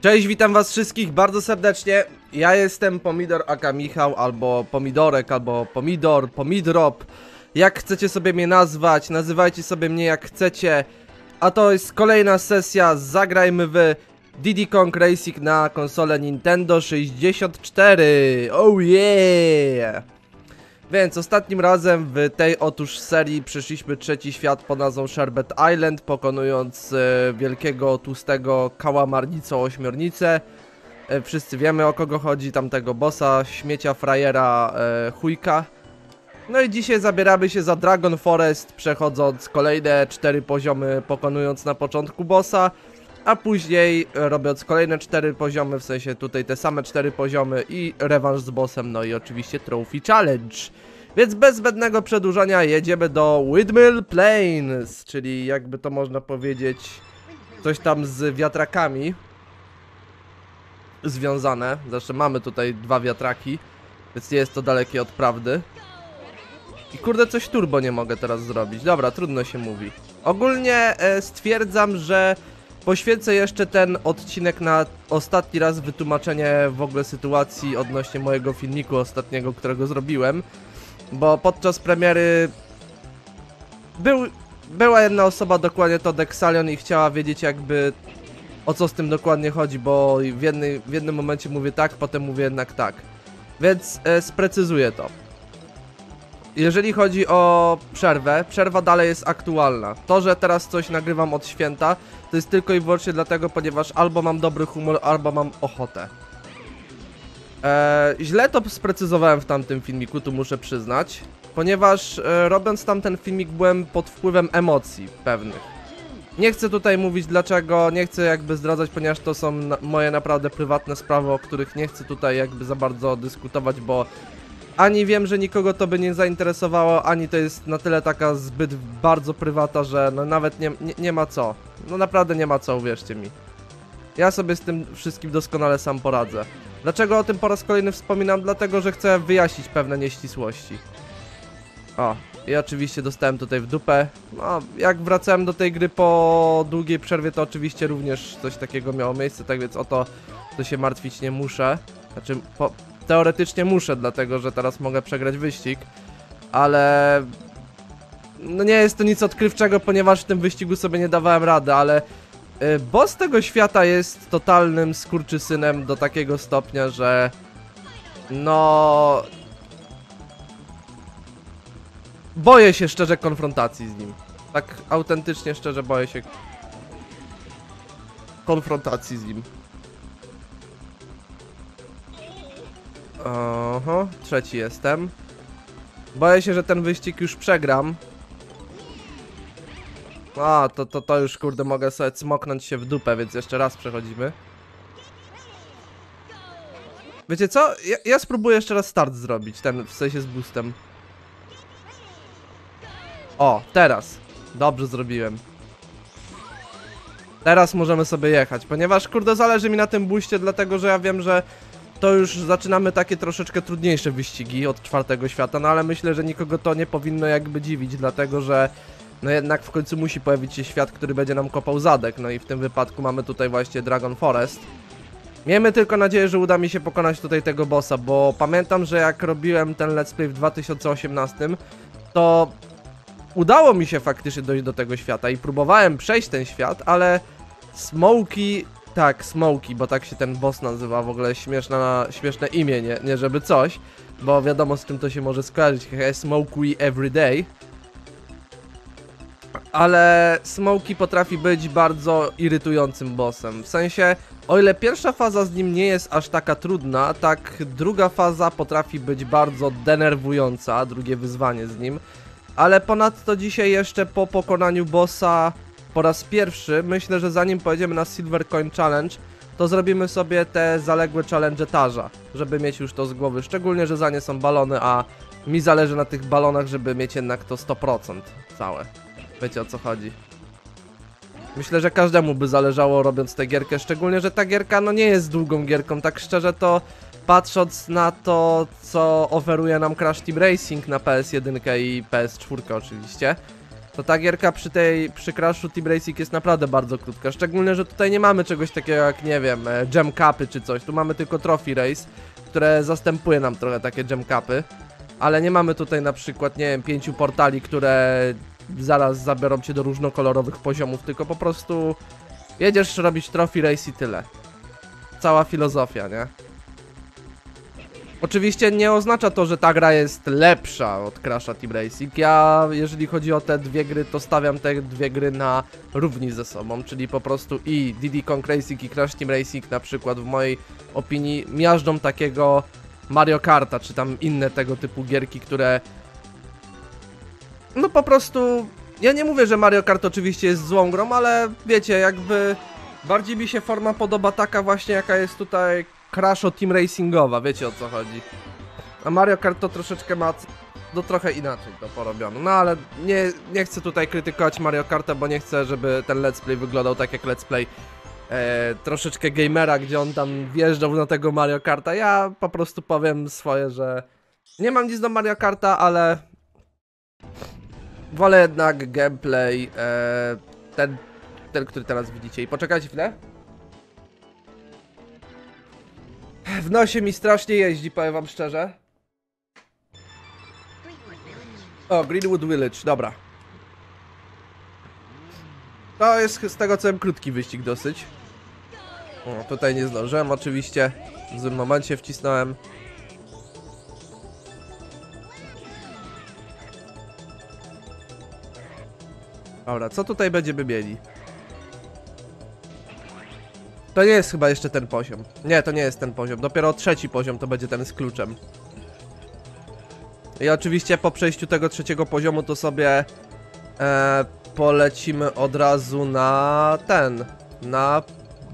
Cześć, witam was wszystkich bardzo serdecznie. Ja jestem Pomidor aka Michał, albo Pomidorek, albo Pomidor, Pomidrop. Jak chcecie sobie mnie nazwać, nazywajcie sobie mnie jak chcecie. A to jest kolejna sesja, zagrajmy w Diddy Kong Racing na konsolę Nintendo 64. Oh yeah! Więc ostatnim razem w tej otóż serii przeszliśmy trzeci świat pod nazwą Sherbet Island, pokonując wielkiego, tłustego kałamarnicą ośmiornicę. Wszyscy wiemy, o kogo chodzi, tamtego bossa, śmiecia, frajera, chujka. No i dzisiaj zabieramy się za Dragon Forest, przechodząc kolejne 4 poziomy, pokonując na początku bossa, a później robiąc kolejne 4 poziomy, w sensie tutaj te same 4 poziomy i rewanż z bossem, no i oczywiście Trophy Challenge. Więc bez zbędnego przedłużania jedziemy do Windmill Plains, czyli jakby to można powiedzieć coś tam z wiatrakami związane. Zresztą mamy tutaj 2 wiatraki, więc nie jest to dalekie od prawdy. I kurde, coś turbo nie mogę teraz zrobić. Dobra, trudno się mówi. Ogólnie stwierdzam, że poświęcę jeszcze ten odcinek na ostatni raz wytłumaczenie w ogóle sytuacji odnośnie mojego filmiku ostatniego, którego zrobiłem. Bo podczas premiery była jedna osoba, dokładnie to Dexalion, i chciała wiedzieć jakby o co z tym dokładnie chodzi, bo w jednym momencie mówię tak, potem mówię jednak tak. Więc sprecyzuję to. Jeżeli chodzi o przerwę, przerwa dalej jest aktualna. To, że teraz coś nagrywam od święta, to jest tylko i wyłącznie dlatego, ponieważ albo mam dobry humor, albo mam ochotę. Źle to sprecyzowałem w tamtym filmiku, tu muszę przyznać, ponieważ robiąc tamten filmik byłem pod wpływem emocji pewnych. Nie chcę tutaj mówić dlaczego, nie chcę jakby zdradzać, ponieważ to są moje naprawdę prywatne sprawy, o których nie chcę tutaj jakby za bardzo dyskutować, bo ani wiem, że nikogo to by nie zainteresowało, ani to jest na tyle taka zbyt bardzo prywatna, że no nawet nie ma co. No naprawdę nie ma co, uwierzcie mi. Ja sobie z tym wszystkim doskonale sam poradzę. Dlaczego o tym po raz kolejny wspominam? Dlatego, że chcę wyjaśnić pewne nieścisłości. O, i oczywiście dostałem tutaj w dupę. No, jak wracałem do tej gry po długiej przerwie, to oczywiście również coś takiego miało miejsce, tak więc o to się martwić nie muszę. Znaczy, teoretycznie muszę, dlatego że teraz mogę przegrać wyścig, ale no nie jest to nic odkrywczego, ponieważ w tym wyścigu sobie nie dawałem rady, ale boss tego świata jest totalnym skurczysynem do takiego stopnia, że no boję się szczerze konfrontacji z nim. Tak autentycznie szczerze boję się konfrontacji z nim. Oho, trzeci jestem. Boję się, że ten wyścig już przegram. A, to już kurde mogę sobie cmoknąć się w dupę, więc jeszcze raz przechodzimy. Wiecie co? Ja spróbuję jeszcze raz start zrobić, ten w sensie z boostem. O, teraz. Dobrze zrobiłem. Teraz możemy sobie jechać, ponieważ kurde zależy mi na tym booście, dlatego że ja wiem, że to już zaczynamy takie troszeczkę trudniejsze wyścigi od czwartego świata, no ale myślę, że nikogo to nie powinno jakby dziwić, dlatego że no jednak w końcu musi pojawić się świat, który będzie nam kopał zadek, no i w tym wypadku mamy tutaj właśnie Dragon Forest. Miejmy tylko nadzieję, że uda mi się pokonać tutaj tego bossa, bo pamiętam, że jak robiłem ten let's play w 2018, to udało mi się faktycznie dojść do tego świata i próbowałem przejść ten świat, ale Smokey... Tak, Smokey, bo tak się ten boss nazywa, w ogóle śmieszne imię, nie żeby coś, bo wiadomo z czym to się może skojarzyć, Smokey everyday. Ale Smokey potrafi być bardzo irytującym bossem, w sensie, o ile pierwsza faza z nim nie jest aż taka trudna, tak druga faza potrafi być bardzo denerwująca, drugie wyzwanie z nim. Ale ponadto dzisiaj jeszcze po pokonaniu bossa po raz pierwszy, myślę, że zanim pojedziemy na Silver Coin Challenge, to zrobimy sobie te zaległe challenge etarza, żeby mieć już to z głowy, szczególnie, że za nie są balony, a mi zależy na tych balonach, żeby mieć jednak to 100% całe. Wiecie o co chodzi. Myślę, że każdemu by zależało robiąc tę gierkę, szczególnie, że ta gierka no nie jest długą gierką, tak szczerze to patrząc na to, co oferuje nam Crash Team Racing na PS1 i PS4 oczywiście, to ta gierka przy Crashu Team Racing jest naprawdę bardzo krótka. Szczególnie, że tutaj nie mamy czegoś takiego jak, nie wiem, jam cupy czy coś. Tu mamy tylko Trophy Race, które zastępuje nam trochę takie jam cupy. Ale nie mamy tutaj na przykład, nie wiem, 5 portali, które zaraz zabiorą cię do różnokolorowych poziomów, tylko po prostu jedziesz robić Trophy Race i tyle. Cała filozofia, nie? Oczywiście nie oznacza to, że ta gra jest lepsza od Crasha Team Racing. Ja, jeżeli chodzi o te dwie gry, to stawiam te dwie gry na równi ze sobą. Czyli po prostu i Diddy Kong Racing i Crash Team Racing na przykład w mojej opinii miażdżą takiego Mario Karta, czy tam inne tego typu gierki, które... No po prostu... Ja nie mówię, że Mario Kart oczywiście jest złą grą, ale wiecie, jakby... Bardziej mi się forma podoba taka właśnie, jaka jest tutaj Crasho Team Racingowa, wiecie o co chodzi. A Mario Kart to troszeczkę ma do trochę inaczej to porobione. No ale nie chcę tutaj krytykować Mario Karta, bo nie chcę, żeby ten let's play wyglądał tak jak let's play troszeczkę gamera, gdzie on tam wjeżdżał na tego Mario Karta. Ja po prostu powiem swoje, że nie mam nic do Mario Karta, ale wolę jednak gameplay ten, który teraz widzicie. I poczekajcie chwilę. W nosie mi strasznie jeździ, powiem wam szczerze. O, Greenwood Village, dobra. To jest z tego co wiem krótki wyścig dosyć. O, tutaj nie zdążyłem oczywiście. W złym momencie wcisnąłem. Dobra, co tutaj będziemy mieli? To nie jest chyba jeszcze ten poziom. Nie, to nie jest ten poziom. Dopiero trzeci poziom to będzie ten z kluczem. I oczywiście po przejściu tego trzeciego poziomu to sobie polecimy od razu na ten. Na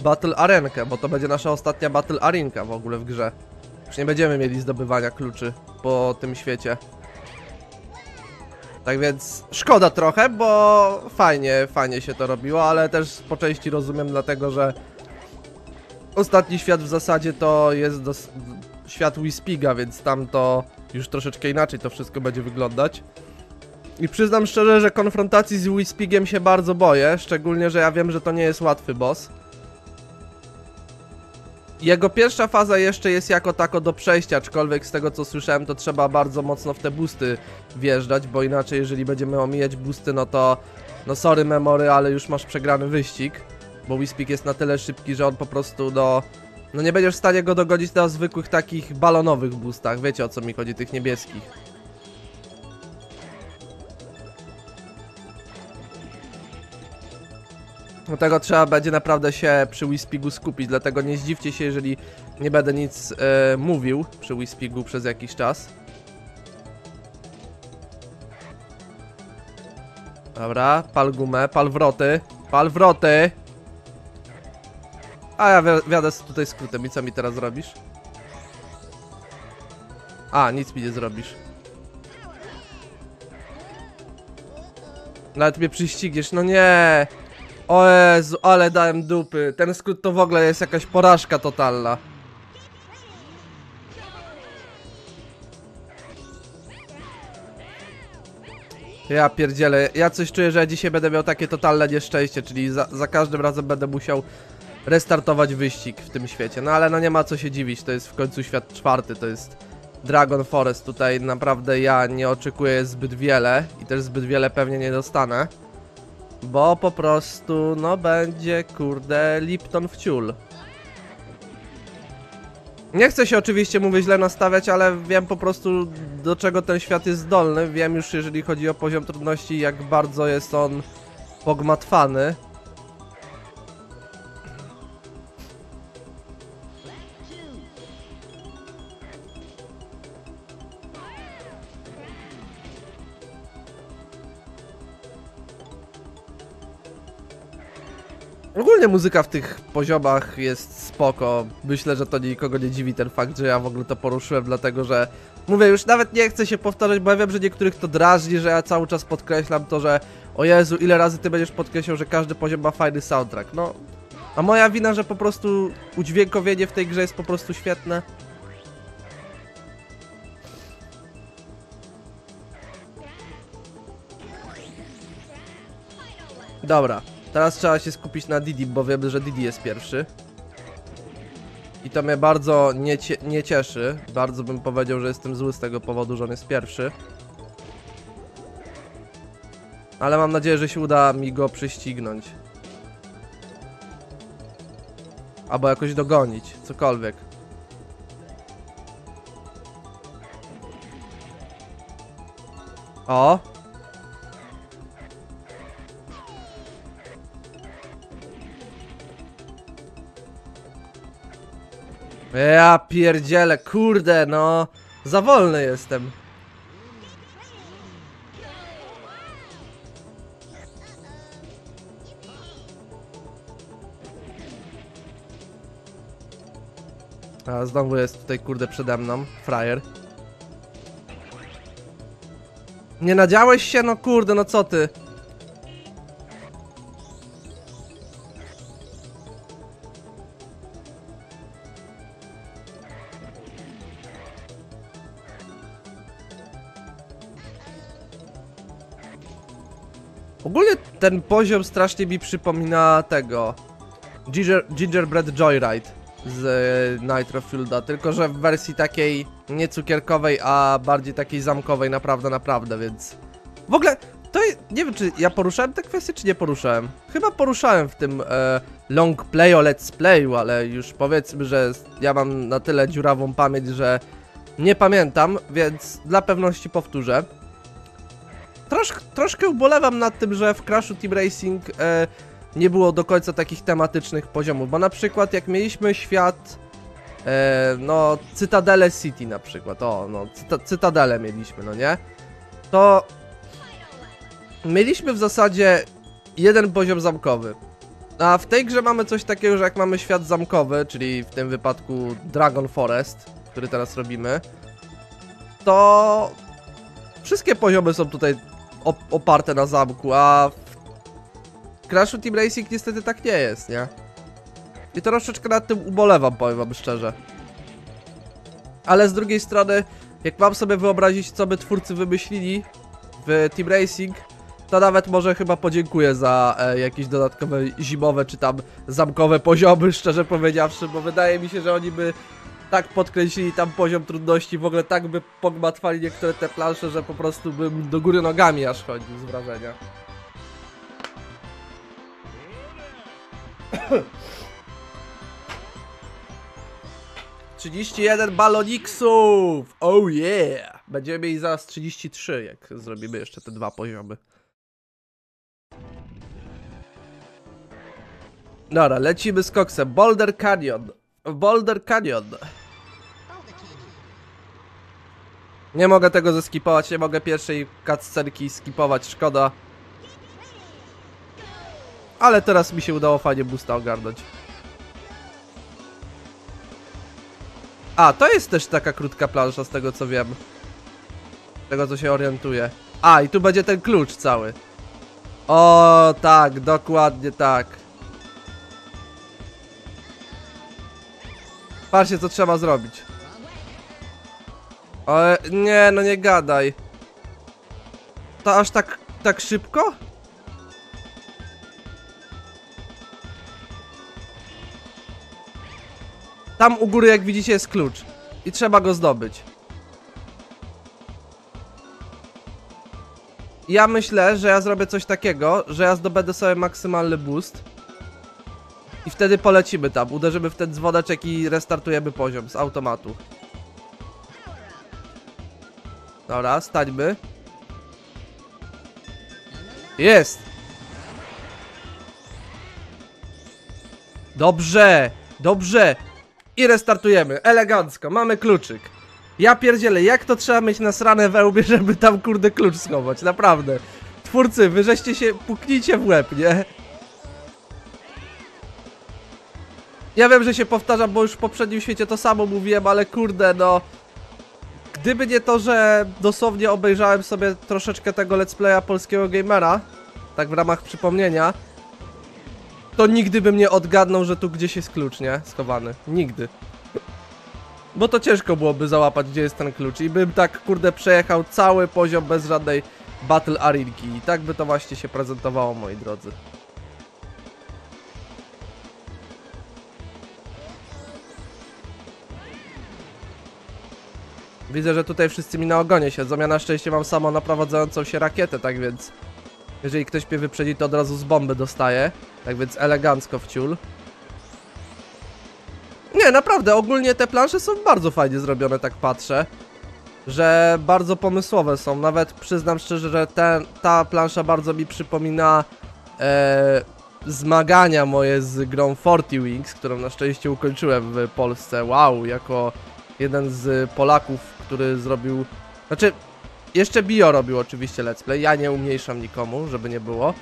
Battle Arenkę, bo to będzie nasza ostatnia Battle Arenka w ogóle w grze. Już nie będziemy mieli zdobywania kluczy po tym świecie. Tak więc szkoda trochę, bo fajnie się to robiło, ale też po części rozumiem dlatego, że ostatni świat w zasadzie to jest świat Whispiga, więc tam to już troszeczkę inaczej to wszystko będzie wyglądać. I przyznam szczerze, że konfrontacji z Whispigiem się bardzo boję, szczególnie, że ja wiem, że to nie jest łatwy boss. Jego pierwsza faza jeszcze jest jako tako do przejścia, aczkolwiek z tego co słyszałem to trzeba bardzo mocno w te boosty wjeżdżać, bo inaczej jeżeli będziemy omijać boosty, no to no sorry memory, ale już masz przegrany wyścig. Bo Whispeak jest na tyle szybki, że on po prostu no nie będziesz w stanie go dogonić na zwykłych takich balonowych boostach. Wiecie o co mi chodzi, tych niebieskich. Dlatego trzeba będzie naprawdę się przy Whispeaku skupić. Dlatego nie zdziwcie się, jeżeli nie będę nic mówił przy Whispeaku przez jakiś czas. Dobra, pal gumę, pal wroty. Pal wroty! A ja wiadę tutaj skrótem i co mi teraz zrobisz? A, nic mi nie zrobisz. Nawet mnie przyścigniesz, no nie! O Jezu, ale dałem dupy. Ten skrót to w ogóle jest jakaś porażka totalna. Ja pierdzielę, ja coś czuję, że dzisiaj będę miał takie totalne nieszczęście, czyli za każdym razem będę musiał restartować wyścig w tym świecie. No ale no nie ma co się dziwić, to jest w końcu świat czwarty, to jest Dragon Forest. Tutaj naprawdę ja nie oczekuję zbyt wiele i też zbyt wiele pewnie nie dostanę, bo po prostu no będzie kurde Lipton w ciul. Nie chcę się oczywiście mówię źle nastawiać, ale wiem po prostu do czego ten świat jest zdolny. Wiem już jeżeli chodzi o poziom trudności jak bardzo jest on pogmatwany. Ogólnie muzyka w tych poziomach jest spoko. Myślę, że to nikogo nie dziwi ten fakt, że ja w ogóle to poruszyłem, dlatego że... Mówię, już nawet nie chcę się powtarzać, bo ja wiem, że niektórych to drażni, że ja cały czas podkreślam to, że... O Jezu, ile razy ty będziesz podkreślał, że każdy poziom ma fajny soundtrack, no... A moja wina, że po prostu udźwiękowienie w tej grze jest po prostu świetne. Dobra, teraz trzeba się skupić na Diddy, bo wiem, że Diddy jest pierwszy. I to mnie bardzo nie cieszy. Bardzo bym powiedział, że jestem zły z tego powodu, że on jest pierwszy. Ale mam nadzieję, że się uda mi go przyścignąć. Albo jakoś dogonić, cokolwiek. O! Ja pierdzielę, kurde no! Za wolny jestem. A znowu jest tutaj kurde przede mną, frajer. Nie nadziałeś się? No kurde, no co ty? Ogólnie ten poziom strasznie mi przypomina tego Gingerbread Joyride z Nitrofielda, tylko że w wersji takiej nie cukierkowej, a bardziej takiej zamkowej, naprawdę, więc... W ogóle, to nie wiem, czy ja poruszałem te kwestie, czy nie poruszałem. Chyba poruszałem w tym long play o let's playu, ale już powiedzmy, że ja mam na tyle dziurawą pamięć, że nie pamiętam, więc dla pewności powtórzę. Troszkę ubolewam nad tym, że w Crashu Team Racing nie było do końca takich tematycznych poziomów, bo na przykład jak mieliśmy świat, no Cytadele City na przykład, o no Cytadele mieliśmy, no nie? To mieliśmy w zasadzie jeden poziom zamkowy, a w tej grze mamy coś takiego, że jak mamy świat zamkowy, czyli w tym wypadku Dragon Forest, który teraz robimy, to wszystkie poziomy są tutaj oparte na zamku, a w Crashu Team Racing niestety tak nie jest, nie? I to troszeczkę nad tym ubolewam, powiem wam szczerze. Ale z drugiej strony, jak mam sobie wyobrazić, co by twórcy wymyślili w Team Racing, to nawet może chyba podziękuję za jakieś dodatkowe zimowe czy tam zamkowe poziomy, szczerze powiedziawszy, bo wydaje mi się, że oni by tak podkręcili tam poziom trudności, w ogóle tak by pogmatwali niektóre te plansze, że po prostu bym do góry nogami aż chodził z wrażenia. 31 baloniksów! Oh yeah! Będziemy mieli zaraz 33, jak zrobimy jeszcze te dwa poziomy. Dobra, lecimy z koksem. Boulder Canyon. Boulder Canyon. Nie mogę tego zeskipować, nie mogę pierwszej cutscenki skipować, szkoda. Ale teraz mi się udało fajnie boosta ogarnąć. A, to jest też taka krótka plansza z tego co wiem. Z tego co się orientuję. A, i tu będzie ten klucz cały. O, tak, dokładnie tak. Patrzcie co trzeba zrobić. O, nie, no nie gadaj. To aż tak szybko? Tam u góry, jak widzicie, jest klucz i trzeba go zdobyć. Ja myślę, że ja zrobię coś takiego, że ja zdobędę sobie maksymalny boost i wtedy polecimy tam, uderzymy w ten dzwoneczek i restartujemy poziom z automatu. Dobra, stańmy. Jest! Dobrze! Dobrze! I restartujemy, elegancko, mamy kluczyk. Ja pierdzielę, jak to trzeba mieć nasrane we łbie, żeby tam kurde klucz schować, naprawdę. Twórcy, wy żeście się, puknijcie w łeb, nie? Ja wiem, że się powtarzam, bo już w poprzednim świecie to samo mówiłem, ale kurde no. Gdyby nie to, że dosłownie obejrzałem sobie troszeczkę tego let's playa polskiego gamera, tak w ramach przypomnienia, to nigdy bym nie odgadnął, że tu gdzieś jest klucz, nie? Schowany. Nigdy. Bo to ciężko byłoby załapać, gdzie jest ten klucz. I bym tak, kurde, przejechał cały poziom bez żadnej Battle Arenki. I tak by to właśnie się prezentowało, moi drodzy. Widzę, że tutaj wszyscy mi na ogonie siedzą. Ja na szczęście mam samo naprowadzającą się rakietę, tak więc jeżeli ktoś mnie wyprzedzi, to od razu z bomby dostaje. Tak więc elegancko w ciul. Nie, naprawdę, ogólnie te plansze są bardzo fajnie zrobione, tak patrzę. Że bardzo pomysłowe są. Nawet przyznam szczerze, że ta plansza bardzo mi przypomina zmagania moje z grą Forty Wings, którą na szczęście ukończyłem w Polsce. Wow, jako jeden z Polaków, który zrobił... Znaczy, jeszcze Bio robił oczywiście let's play. Ja nie umniejszam nikomu, żeby nie było.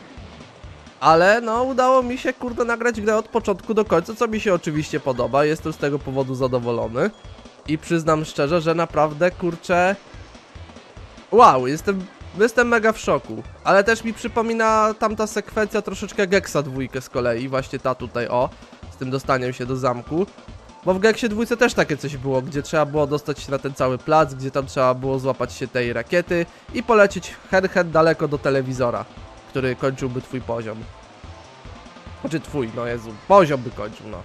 Ale no, udało mi się, kurde, nagrać grę od początku do końca, co mi się oczywiście podoba. Jestem z tego powodu zadowolony. I przyznam szczerze, że naprawdę, kurczę... Wow, jestem mega w szoku. Ale też mi przypomina tamta sekwencja troszeczkę Gexa 2 z kolei. Właśnie ta tutaj, o. Z tym dostaniem się do zamku. Bo w Gexie 2 też takie coś było, gdzie trzeba było dostać się na ten cały plac, gdzie tam trzeba było złapać się tej rakiety i polecieć hen daleko do telewizora, który kończyłby twój poziom. Znaczy twój, no Jezu, poziom by kończył, no.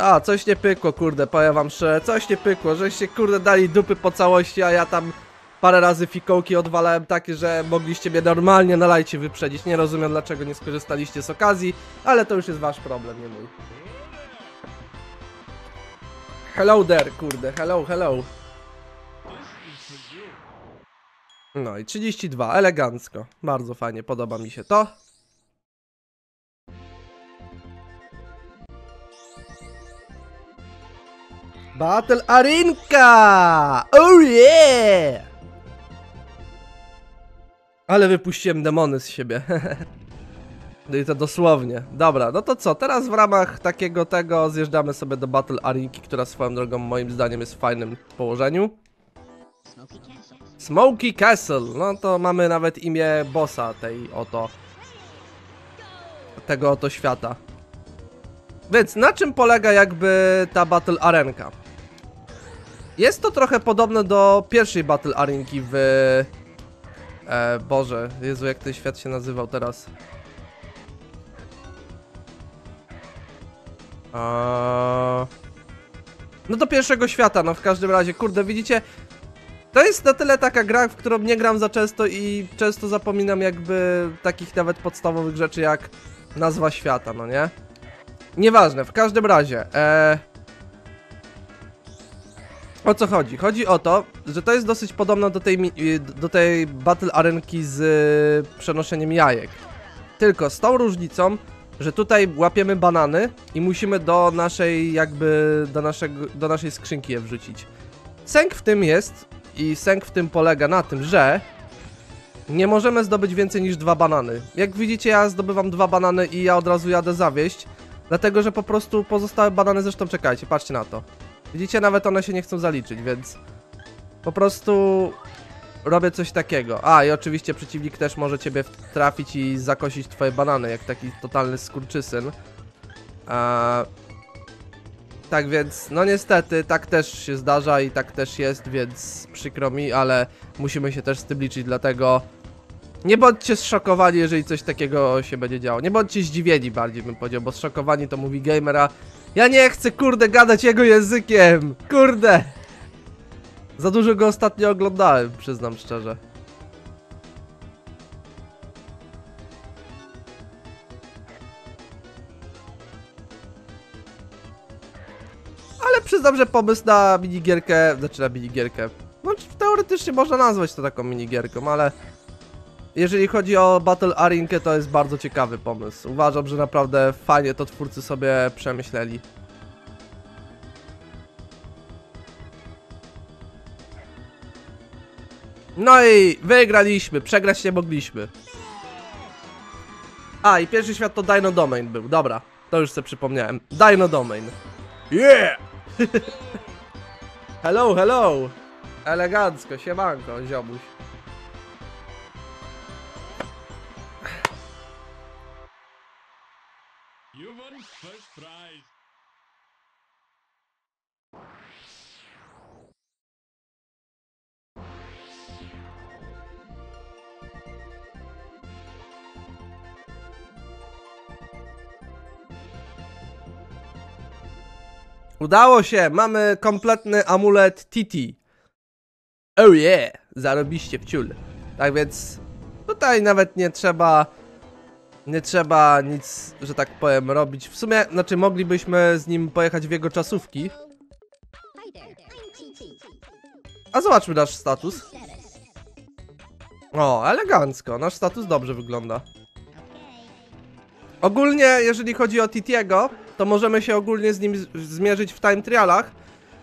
A, coś nie pykło, kurde, powiem wam szczerze, coś nie pykło, żeście, kurde, dali dupy po całości, a ja tam parę razy fikołki odwalałem takie, że mogliście mnie normalnie na lajcie wyprzedzić. Nie rozumiem, dlaczego nie skorzystaliście z okazji, ale to już jest wasz problem, nie mój. Hello there, kurde, hello, hello. No i 32, elegancko, bardzo fajnie, podoba mi się to. Battle Arenka! Oh yeah! Ale wypuściłem demony z siebie. No i to dosłownie. Dobra, no to co? Teraz w ramach takiego tego zjeżdżamy sobie do Battle Arenki, która swoją drogą moim zdaniem jest w fajnym położeniu. Smoky Castle. No to mamy nawet imię bossa tej oto... tego oto świata. Więc na czym polega jakby ta Battle Arenka? Jest to trochę podobne do pierwszej Battle Arenki w... Boże, Jezu, jak ten świat się nazywał teraz? No do pierwszego świata, no w każdym razie, kurde, widzicie? To jest na tyle taka gra, w którą nie gram za często i często zapominam jakby takich nawet podstawowych rzeczy jak nazwa świata, no nie? Nieważne, w każdym razie, o co chodzi? Chodzi o to, że to jest dosyć podobne do tej Battle Arenki z przenoszeniem jajek. Tylko z tą różnicą, że tutaj łapiemy banany i musimy do naszej jakby, do naszej skrzynki je wrzucić. Sęk w tym jest i sęk w tym polega na tym, że nie możemy zdobyć więcej niż 2 banany. Jak widzicie, ja zdobywam 2 banany i ja od razu jadę zawieść. Dlatego, że po prostu pozostałe banany, zresztą czekajcie, patrzcie na to. Widzicie, nawet one się nie chcą zaliczyć, więc po prostu robię coś takiego. A, i oczywiście przeciwnik też może ciebie trafić i zakosić twoje banany, jak taki totalny skurczysyn. Tak więc, no niestety, tak też się zdarza i tak też jest, więc przykro mi, ale musimy się też z tym liczyć, dlatego... Nie bądźcie zszokowani, jeżeli coś takiego się będzie działo. Nie bądźcie zdziwieni bardziej, bym powiedział, bo zszokowani to mówi gamera. Ja nie chcę, kurde, gadać jego językiem! Kurde! Za dużo go ostatnio oglądałem, przyznam szczerze. Ale przyznam, że pomysł na minigierkę... Znaczy na minigierkę... No, teoretycznie można nazwać to taką minigierką, ale... Jeżeli chodzi o Battle Arenkę, to jest bardzo ciekawy pomysł. Uważam, że naprawdę fajnie to twórcy sobie przemyśleli. No i wygraliśmy, przegrać nie mogliśmy. A, i pierwszy świat to Dino Domain był, dobra. To już sobie przypomniałem. Dino Domain. Yeah! Hello, hello! Elegancko, siemanko, ziomuś. Udało się! Mamy kompletny amulet Titi. Oh yeah! Zarobiście w ciul. Tak więc tutaj nawet nie trzeba... Nie trzeba nic, że tak powiem, robić. W sumie, znaczy moglibyśmy z nim pojechać w jego czasówki. A zobaczmy nasz status. O, elegancko. Nasz status dobrze wygląda. Ogólnie, jeżeli chodzi o Titiego, to możemy się ogólnie z nim zmierzyć w time trialach.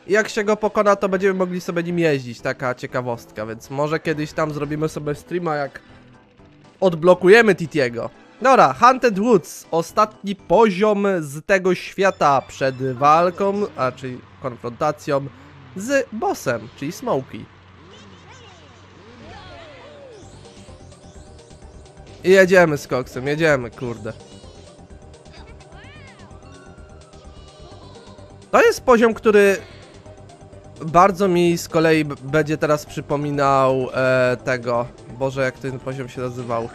I jak się go pokona, to będziemy mogli sobie nim jeździć. Taka ciekawostka, więc może kiedyś tam zrobimy sobie streama, jak odblokujemy Titiego. Dobra, Hunted Woods. Ostatni poziom z tego świata przed walką, a czyli konfrontacją z bossem, czyli Smokey. I jedziemy z koksem, jedziemy, kurde. To jest poziom, który bardzo mi z kolei będzie teraz przypominał tego... Boże, jak ten poziom się nazywał.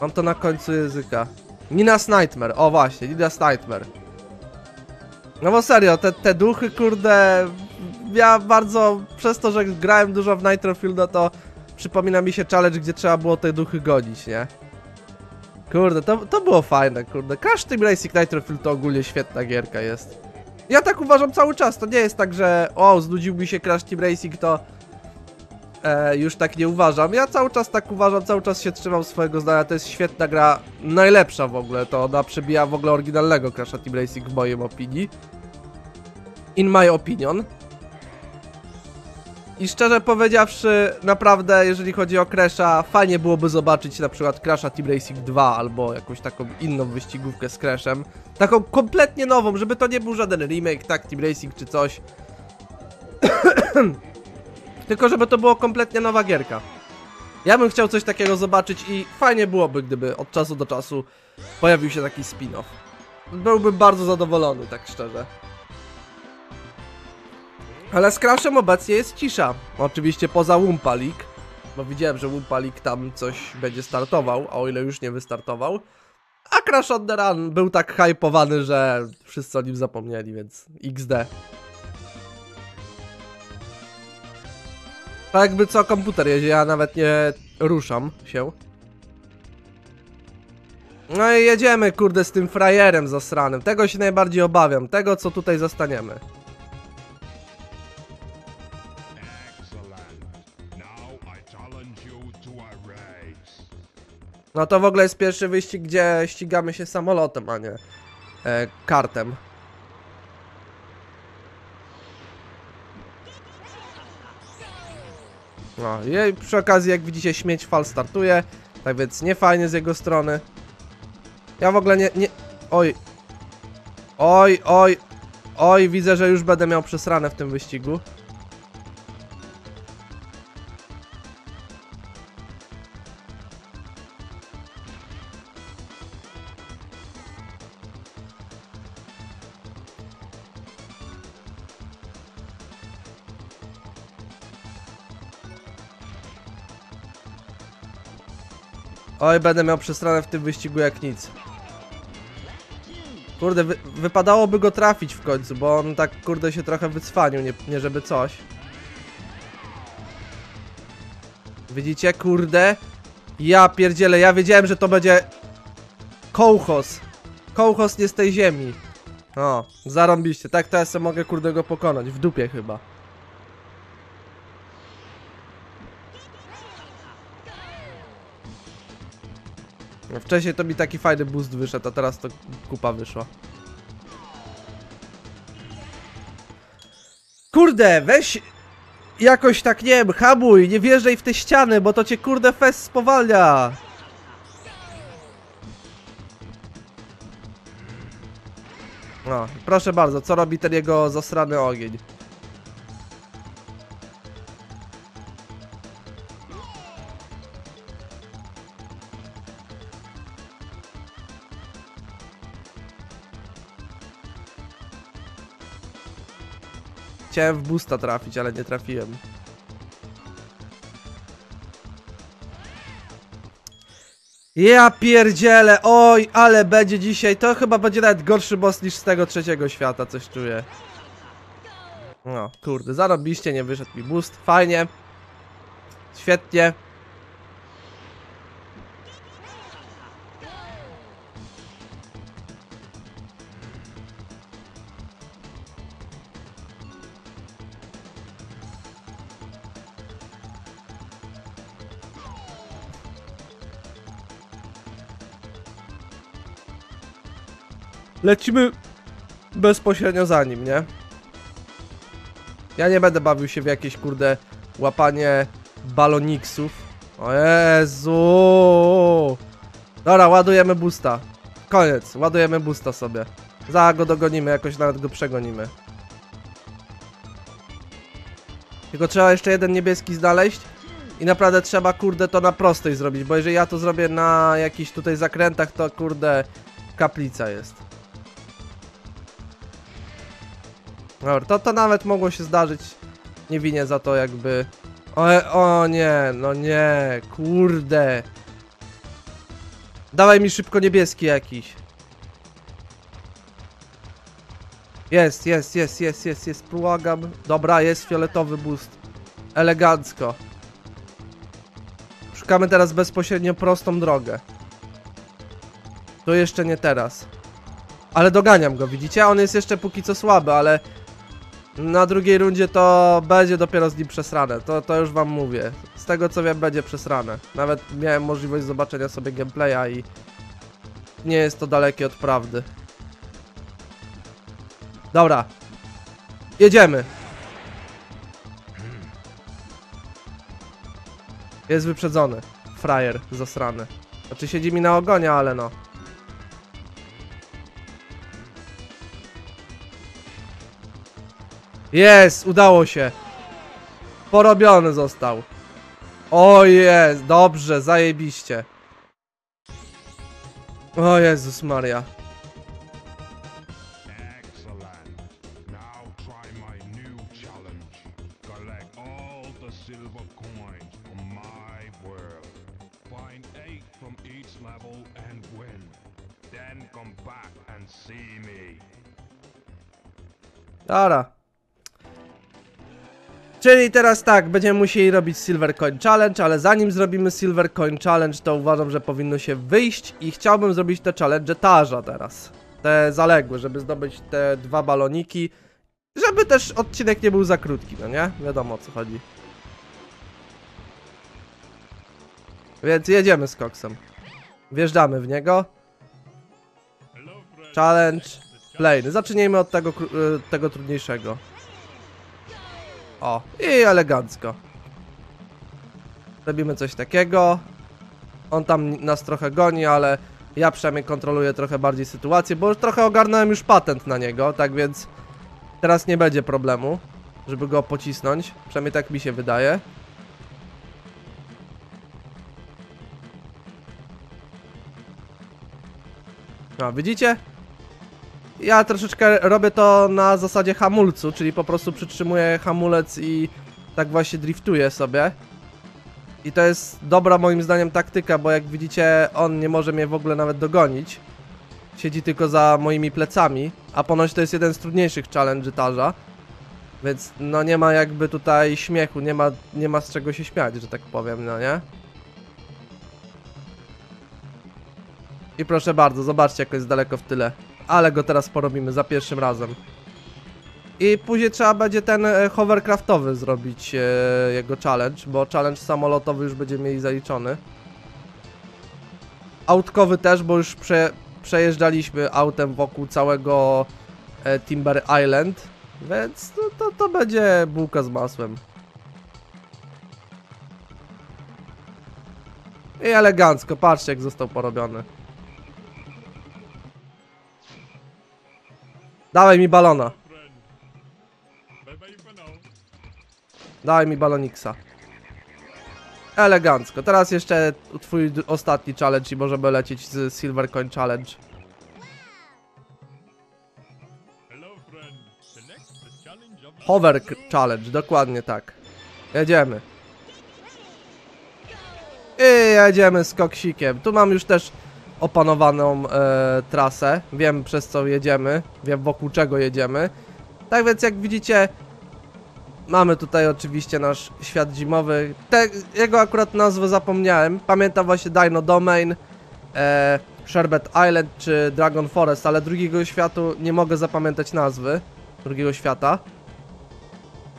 Mam to na końcu języka. Nina's Nightmare, o właśnie, Nina's Nightmare. No bo serio, te duchy, kurde... Ja bardzo, przez to, że grałem dużo w Nitrofielda, to... Przypomina mi się challenge, gdzie trzeba było te duchy gonić, nie? Kurde, to było fajne, kurde. Crash Team Racing Nitrofield to ogólnie świetna gierka jest. Ja tak uważam cały czas, to nie jest tak, że o, znudził mi się Crash Team Racing, to już tak nie uważam. Ja cały czas tak uważam, cały czas się trzymam swojego zdania, to jest świetna gra, najlepsza w ogóle, to ona przebija w ogóle oryginalnego Crasha Team Racing w mojej opinii. In my opinion. I szczerze powiedziawszy, naprawdę, jeżeli chodzi o Crasha, fajnie byłoby zobaczyć na przykład Crasha Team Racing 2 albo jakąś taką inną wyścigówkę z Crashem. Taką kompletnie nową, żeby to nie był żaden remake, tak, Team Racing czy coś. Tylko żeby to było kompletnie nowa gierka. Ja bym chciał coś takiego zobaczyć i fajnie byłoby, gdyby od czasu do czasu pojawił się taki spin-off. Byłbym bardzo zadowolony, tak szczerze. Ale z Crashem obecnie jest cisza. Oczywiście poza Wumpa League, bo widziałem, że Wumpa League tam coś będzie startował, a o ile już nie wystartował. A Crash on the Run był tak hypowany, że wszyscy o nim zapomnieli, więc XD. Tak jakby co, komputer jeździ, ja nawet nie ruszam się. No i jedziemy, kurde, z tym frajerem zasranym. Tego się najbardziej obawiam, tego co tutaj zastaniemy. No to w ogóle jest pierwszy wyścig, gdzie ścigamy się samolotem, a nie kartem. No i przy okazji, jak widzicie, śmieć fal startuje. Tak więc nie fajnie z jego strony. Ja w ogóle nie... Oj. Oj, oj. Oj, widzę, że już będę miał przesrane w tym wyścigu. Oj, będę miał przesranę w tym wyścigu jak nic. Kurde, wypadałoby go trafić w końcu, bo on tak, kurde, się trochę wycwanił, nie żeby coś. Widzicie, kurde? Ja pierdzielę, ja wiedziałem, że to będzie... Kołchos. Kołchos nie z tej ziemi. O, zarąbiście. Tak to ja sobie mogę, kurde, go pokonać. W dupie chyba. Wcześniej to mi taki fajny boost wyszedł, a teraz to kupa wyszła. Kurde, weź jakoś tak, nie wiem, hamuj, nie wjeżdżaj w te ściany, bo to cię, kurde, fest spowalnia. No, proszę bardzo, co robi ten jego zasrany ogień? Chciałem w boosta trafić, ale nie trafiłem. Ja pierdzielę, oj, ale będzie dzisiaj, to chyba będzie nawet gorszy boss niż z tego trzeciego świata, coś czuję. No, kurde, zarobiście, nie wyszedł mi boost, fajnie. Świetnie. Lecimy bezpośrednio za nim, nie? Ja nie będę bawił się w jakieś, kurde, łapanie baloniksów. O Jezu! Dobra, ładujemy boosta. Koniec, ładujemy boosta sobie. Za go dogonimy, jakoś nawet go przegonimy. Tylko trzeba jeszcze jeden niebieski znaleźć. I naprawdę trzeba, kurde, to na prostej zrobić, bo jeżeli ja to zrobię na jakichś tutaj zakrętach, to, kurde, kaplica jest. Dobra, to nawet mogło się zdarzyć. Nie winię za to jakby. O nie, no nie, kurde. Dawaj mi szybko niebieski jakiś. Jest, jest, jest, jest, jest, jest, błagam. Dobra, jest fioletowy boost. Elegancko. Szukamy teraz bezpośrednio prostą drogę. To jeszcze nie teraz. Ale doganiam go, widzicie? On jest jeszcze póki co słaby, ale na drugiej rundzie to będzie dopiero z nim przesrane. To już wam mówię. Z tego co wiem, będzie przesrane. Nawet miałem możliwość zobaczenia sobie gameplaya i nie jest to dalekie od prawdy. Dobra. Jedziemy. Jest wyprzedzony. Frajer zasrany. Znaczy siedzi mi na ogonie, ale no. Jest, udało się. Porobiony został. O jest, dobrze, zajebiście. O Jezus Maria. Dobra. Czyli teraz tak, będziemy musieli robić Silver Coin Challenge, ale zanim zrobimy Silver Coin Challenge, to uważam, że powinno się wyjść i chciałbym zrobić te challenge tarza teraz. Te zaległe, żeby zdobyć te dwa baloniki, żeby też odcinek nie był za krótki, no nie? Wiadomo o co chodzi. Więc jedziemy z koksem. Wjeżdżamy w niego. Challenge plain. Zacznijmy od tego trudniejszego. O, i elegancko. Robimy coś takiego. On tam nas trochę goni, ale ja przynajmniej kontroluję trochę bardziej sytuację, bo trochę ogarnąłem już patent na niego, tak więc teraz nie będzie problemu, żeby go pocisnąć. Przynajmniej tak mi się wydaje. No, widzicie? Ja troszeczkę robię to na zasadzie hamulcu, czyli po prostu przytrzymuję hamulec i tak właśnie driftuję sobie. I to jest dobra moim zdaniem taktyka, bo jak widzicie on nie może mnie w ogóle nawet dogonić. Siedzi tylko za moimi plecami, a ponoć to jest jeden z trudniejszych challenge tarza. Więc no nie ma jakby tutaj śmiechu, nie ma z czego się śmiać, że tak powiem, no nie? I proszę bardzo, zobaczcie jak jest daleko w tyle. Ale go teraz porobimy za pierwszym razem. I później trzeba będzie ten hovercraftowy zrobić jego challenge, bo challenge samolotowy już będziemy mieli zaliczony. Autkowy też, bo już przejeżdżaliśmy autem wokół całego Timber Island. Więc no, to będzie bułka z masłem. I elegancko, patrzcie jak został porobiony. Dawaj mi balona. Dawaj mi baloniksa. Elegancko. Teraz jeszcze twój ostatni challenge i możemy lecieć z Silver Coin Challenge. Hover Challenge, dokładnie tak. Jedziemy. I jedziemy z koksikiem. Tu mam już też opanowaną trasę. Wiem, przez co jedziemy. Wiem, wokół czego jedziemy. Tak więc, jak widzicie, mamy tutaj oczywiście nasz świat zimowy. Jego akurat nazwę zapomniałem. Pamiętam właśnie Dino Domain, Sherbet Island czy Dragon Forest, ale drugiego światu nie mogę zapamiętać nazwy. Drugiego świata.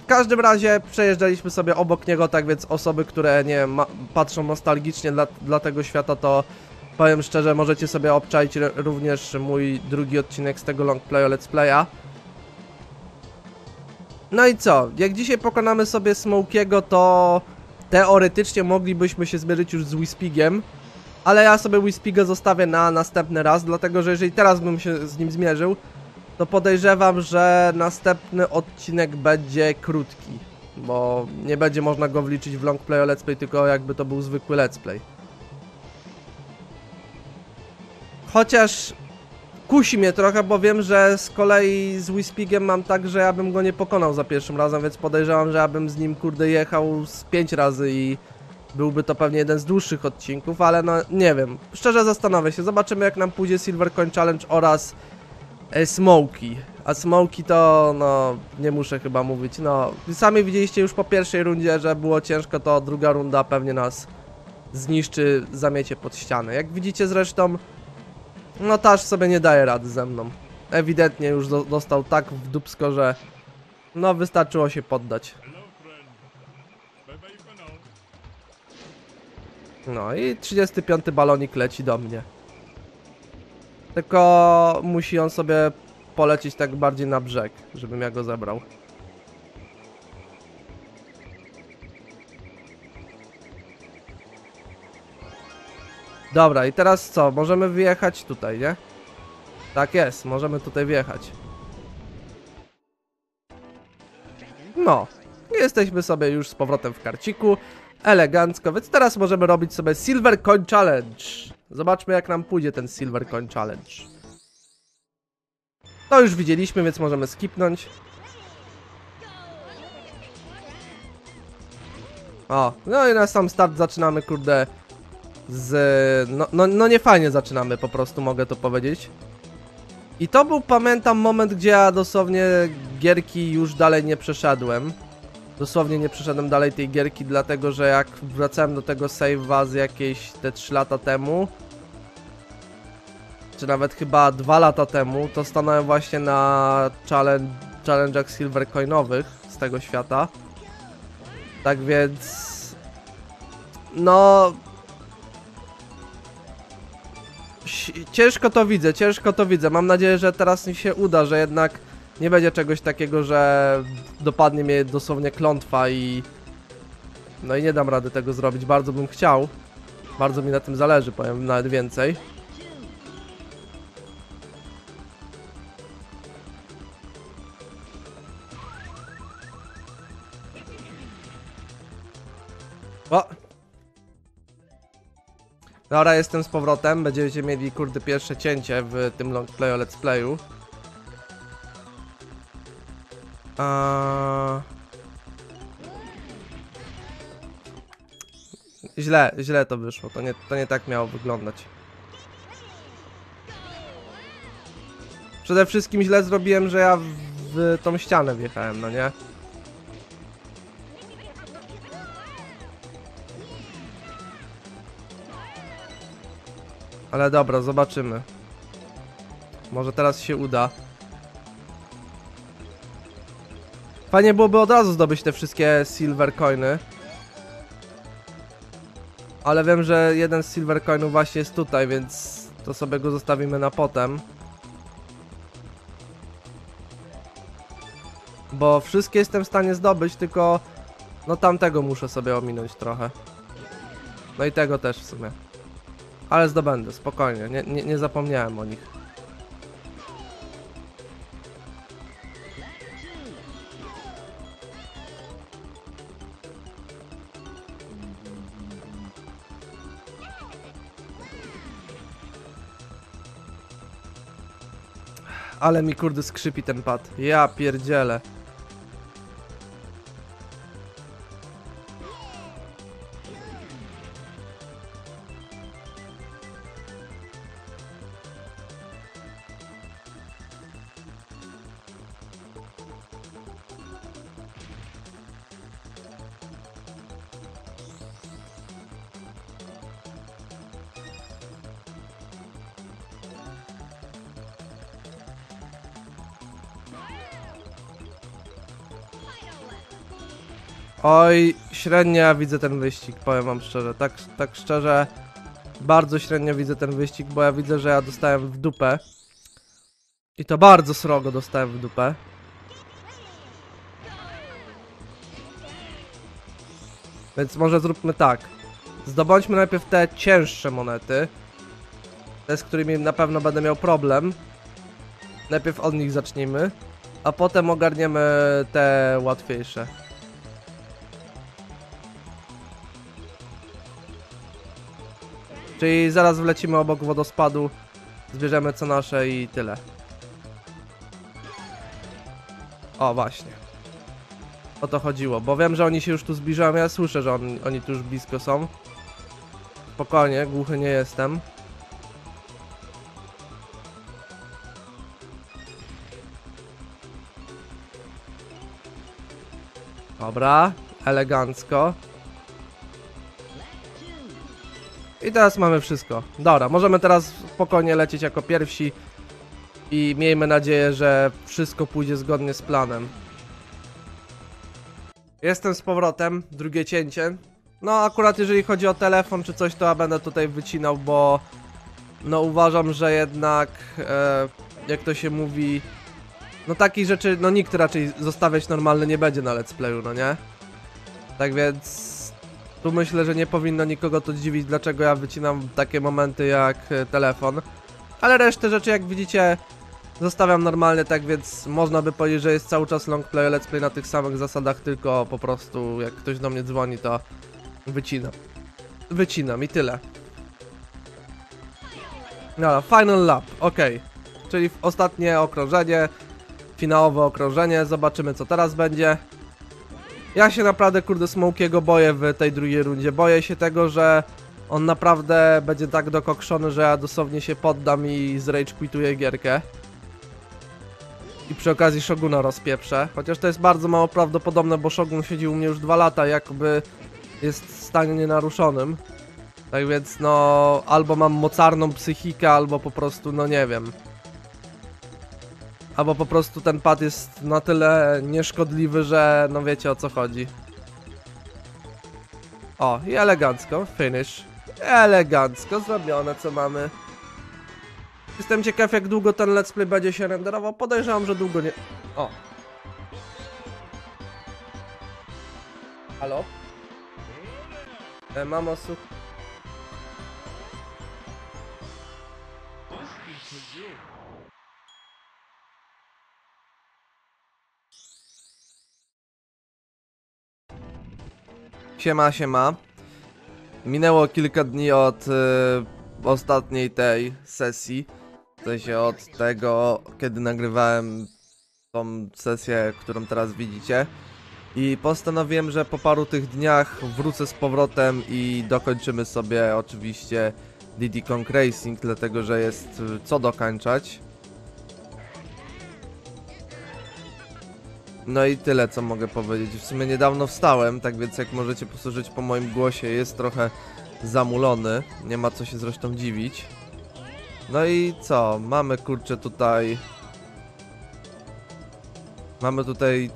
W każdym razie przejeżdżaliśmy sobie obok niego, tak więc osoby, które nie patrzą nostalgicznie dla tego świata, to powiem szczerze, możecie sobie obczaić również mój drugi odcinek z tego longplaya, let's playa. No i co? Jak dzisiaj pokonamy sobie Smokiego, to teoretycznie moglibyśmy się zmierzyć już z Whispigiem, ale ja sobie Whispiga zostawię na następny raz, dlatego że jeżeli teraz bym się z nim zmierzył, to podejrzewam, że następny odcinek będzie krótki, bo nie będzie można go wliczyć w longplay o let's play, tylko jakby to był zwykły let's play. Chociaż kusi mnie trochę, bo wiem, że z kolei z Whispigiem mam tak, że ja bym go nie pokonał za pierwszym razem, więc podejrzewam, że ja bym z nim kurde jechał z 5 razy i byłby to pewnie jeden z dłuższych odcinków, ale no nie wiem. Szczerze zastanowię się, zobaczymy jak nam pójdzie Silver Coin Challenge oraz Smokey. A Smokey to no nie muszę chyba mówić, no sami widzieliście już po pierwszej rundzie, że było ciężko, to druga runda pewnie nas zniszczy, zamiecie pod ścianę. Jak widzicie zresztą, no Tasz sobie nie daje rady ze mną. Ewidentnie już dostał tak w dupsko, że no wystarczyło się poddać. No i 35 balonik leci do mnie. Tylko musi on sobie polecieć tak bardziej na brzeg, żebym ja go zebrał. Dobra, i teraz co? Możemy wyjechać tutaj, nie? Tak jest, możemy tutaj wjechać. No, jesteśmy sobie już z powrotem w karciku. Elegancko, więc teraz możemy robić sobie Silver Coin Challenge. Zobaczmy jak nam pójdzie ten Silver Coin Challenge. To już widzieliśmy, więc możemy skipnąć. O, no i na sam start zaczynamy kurde z... No nie fajnie zaczynamy, po prostu mogę to powiedzieć. I to był, pamiętam, moment, gdzie ja dosłownie gierki już dalej nie przeszedłem. Dosłownie nie przeszedłem dalej tej gierki, dlatego że jak wracałem do tego save'a z jakieś te 3 lata temu, czy nawet chyba 2 lata temu, to stanąłem właśnie na challenge'ach silver coinowych z tego świata. Tak więc... no... ciężko to widzę, ciężko to widzę. Mam nadzieję, że teraz mi się uda, że jednak nie będzie czegoś takiego, że dopadnie mnie dosłownie klątwa i... no i nie dam rady tego zrobić. Bardzo bym chciał. Bardzo mi na tym zależy, powiem nawet więcej. O! Dobra, jestem z powrotem. Będziecie mieli, kurde, pierwsze cięcie w tym longplayu let's playu. Źle to wyszło, to nie tak miało wyglądać. Przede wszystkim źle zrobiłem, że ja w tą ścianę wjechałem, no nie? Ale dobra, zobaczymy. Może teraz się uda. Fajnie byłoby od razu zdobyć te wszystkie silver coiny. Ale wiem, że jeden z silver coinów właśnie jest tutaj, więc to sobie go zostawimy na potem. Bo wszystkie jestem w stanie zdobyć, tylko no tamtego muszę sobie ominąć trochę. No i tego też w sumie. Ale zdobędę, spokojnie, nie zapomniałem o nich. Ale mi kurde skrzypi ten pad. Ja pierdzielę. Oj, średnio widzę ten wyścig, powiem wam szczerze, tak szczerze, bardzo średnio widzę ten wyścig, bo ja widzę, że ja dostałem w dupę. I to bardzo srogo dostałem w dupę. Więc może zróbmy tak. Zdobądźmy najpierw te cięższe monety. Te, z którymi na pewno będę miał problem. Najpierw od nich zacznijmy. A potem ogarniemy te łatwiejsze. Czyli zaraz wlecimy obok wodospadu. Zbierzemy co nasze i tyle. O właśnie. O to chodziło, bo wiem, że oni się już tu zbliżają. Ja słyszę, że oni tu już blisko są. Spokojnie, głuchy nie jestem. Dobra, elegancko. I teraz mamy wszystko. Dobra, możemy teraz spokojnie lecieć jako pierwsi. I miejmy nadzieję, że wszystko pójdzie zgodnie z planem. Jestem z powrotem, drugie cięcie. No akurat jeżeli chodzi o telefon czy coś, to ja będę tutaj wycinał, bo no uważam, że jednak jak to się mówi, no takich rzeczy, no nikt raczej zostawiać normalny nie będzie na let's playu, no nie? Tak więc tu myślę, że nie powinno nikogo to dziwić, dlaczego ja wycinam takie momenty jak telefon. Ale resztę rzeczy, jak widzicie, zostawiam normalnie, tak więc można by powiedzieć, że jest cały czas long play, let's play na tych samych zasadach, tylko po prostu jak ktoś do mnie dzwoni, to wycinam. Wycinam i tyle. No, final lap, ok. Czyli ostatnie okrążenie, finałowe okrążenie, zobaczymy co teraz będzie. Ja się naprawdę, kurde, Smokiego boję w tej drugiej rundzie, boję się tego, że on naprawdę będzie tak dokokszony, że ja dosłownie się poddam i zrage quituję gierkę. I przy okazji Shoguna rozpieprzę, chociaż to jest bardzo mało prawdopodobne, bo Shogun siedzi u mnie już 2 lata, jakby jest w stanie nienaruszonym. Tak więc no, albo mam mocarną psychikę, albo po prostu no nie wiem. Albo po prostu ten pad jest na tyle nieszkodliwy, że no wiecie o co chodzi. O, i elegancko, finish. Elegancko zrobione co mamy. Jestem ciekaw jak długo ten let's play będzie się renderował, podejrzewam, że długo nie... O! Halo? Mamo, słuchaj... Siema, siema. Minęło kilka dni od ostatniej tej sesji. W sensie od tego, kiedy nagrywałem tą sesję, którą teraz widzicie. I postanowiłem, że po paru tych dniach wrócę z powrotem i dokończymy sobie oczywiście Diddy Kong Racing, dlatego że jest co dokończać. No i tyle co mogę powiedzieć. W sumie niedawno wstałem, tak więc jak możecie posłuchać po moim głosie, jest trochę zamulony. Nie ma co się zresztą dziwić. No i co? Mamy kurczę tutaj... Mamy tutaj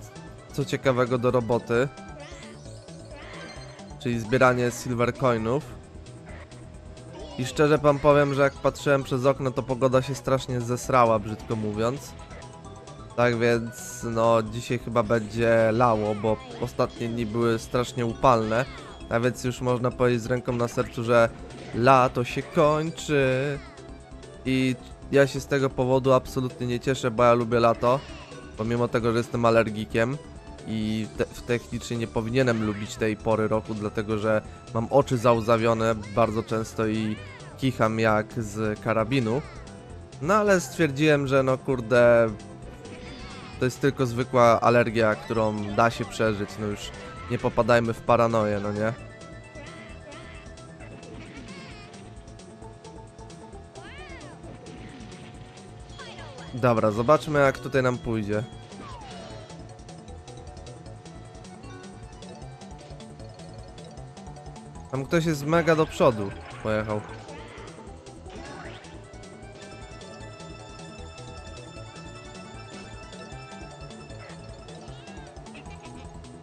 co ciekawego do roboty. Czyli zbieranie silver coinów. I szczerze wam powiem, że jak patrzyłem przez okno, to pogoda się strasznie zesrała, brzydko mówiąc. Tak więc no dzisiaj chyba będzie lało, bo ostatnie dni były strasznie upalne. Tak więc już można powiedzieć z ręką na sercu, że lato się kończy. I ja się z tego powodu absolutnie nie cieszę, bo ja lubię lato. Pomimo tego, że jestem alergikiem i technicznie nie powinienem lubić tej pory roku, dlatego że mam oczy załzawione bardzo często i kicham jak z karabinu. No ale stwierdziłem, że no kurde... To jest tylko zwykła alergia, którą da się przeżyć, no już nie popadajmy w paranoję, no nie? Dobra, zobaczmy jak tutaj nam pójdzie. Tam ktoś jest mega do przodu, pojechał.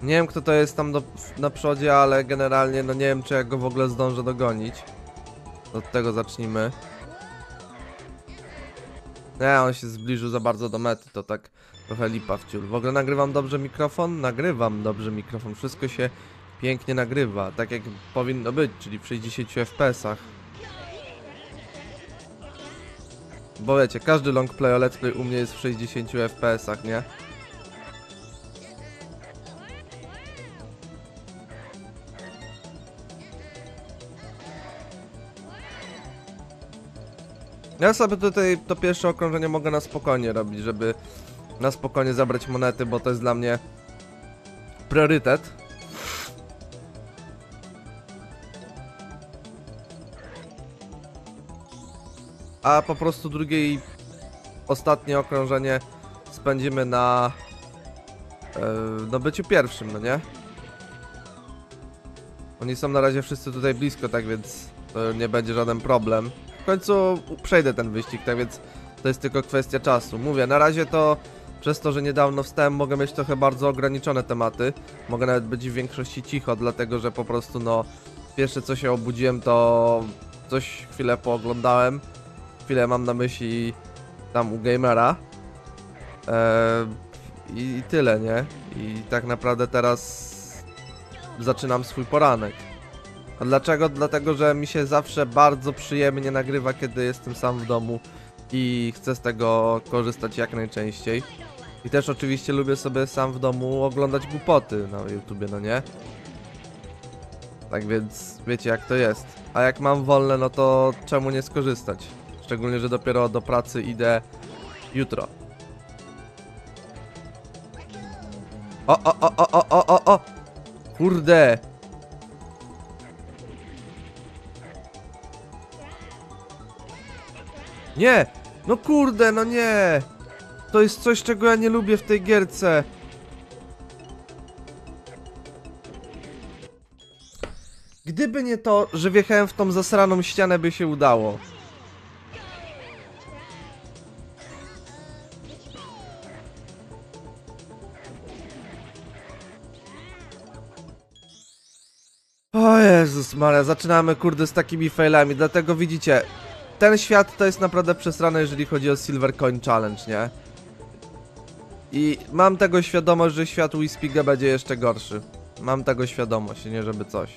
Nie wiem, kto to jest tam na przodzie, ale generalnie no nie wiem, czy ja go w ogóle zdążę dogonić. Od tego zacznijmy. Nie, on się zbliżył za bardzo do mety, to tak trochę lipa wciul. W ogóle nagrywam dobrze mikrofon? Nagrywam dobrze mikrofon, wszystko się pięknie nagrywa, tak jak powinno być, czyli w 60 fps-ach. Bo wiecie, każdy long play o let's play u mnie jest w 60 fps-ach, nie? Ja sobie tutaj to pierwsze okrążenie mogę na spokojnie robić, żeby na spokojnie zabrać monety, bo to jest dla mnie priorytet. A po prostu drugie i ostatnie okrążenie spędzimy na byciu pierwszym, no nie? Oni są na razie wszyscy tutaj blisko, tak więc to nie będzie żaden problem. W końcu przejdę ten wyścig, tak więc to jest tylko kwestia czasu. Mówię, na razie to przez to, że niedawno wstałem, mogę mieć trochę bardzo ograniczone tematy. Mogę nawet być w większości cicho, dlatego że po prostu no pierwsze co się obudziłem, to coś chwilę pooglądałem. Chwilę mam na myśli tam u gamera i tyle, nie? I tak naprawdę teraz zaczynam swój poranek. A dlaczego? Dlatego, że mi się zawsze bardzo przyjemnie nagrywa, kiedy jestem sam w domu i chcę z tego korzystać jak najczęściej. I też oczywiście lubię sobie sam w domu oglądać głupoty na YouTubie, no nie? Tak więc wiecie jak to jest. A jak mam wolne, no to czemu nie skorzystać? Szczególnie, że dopiero do pracy idę jutro. O! Kurde! Nie! No kurde, no nie! To jest coś, czego ja nie lubię w tej gierce. Gdyby nie to, że wjechałem w tą zasraną ścianę, by się udało. O Jezus Maria, zaczynamy kurde z takimi failami, dlatego widzicie, ten świat to jest naprawdę przesrane, jeżeli chodzi o Silver Coin Challenge, nie? I mam tego świadomość, że świat Whispiga będzie jeszcze gorszy. Mam tego świadomość, nie żeby coś.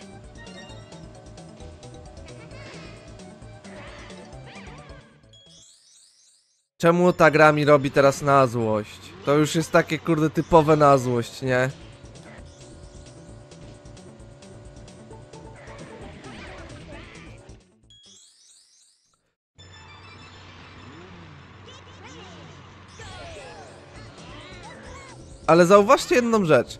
Czemu ta gra mi robi teraz na złość? To już jest takie kurde typowe na złość, nie? Ale zauważcie jedną rzecz.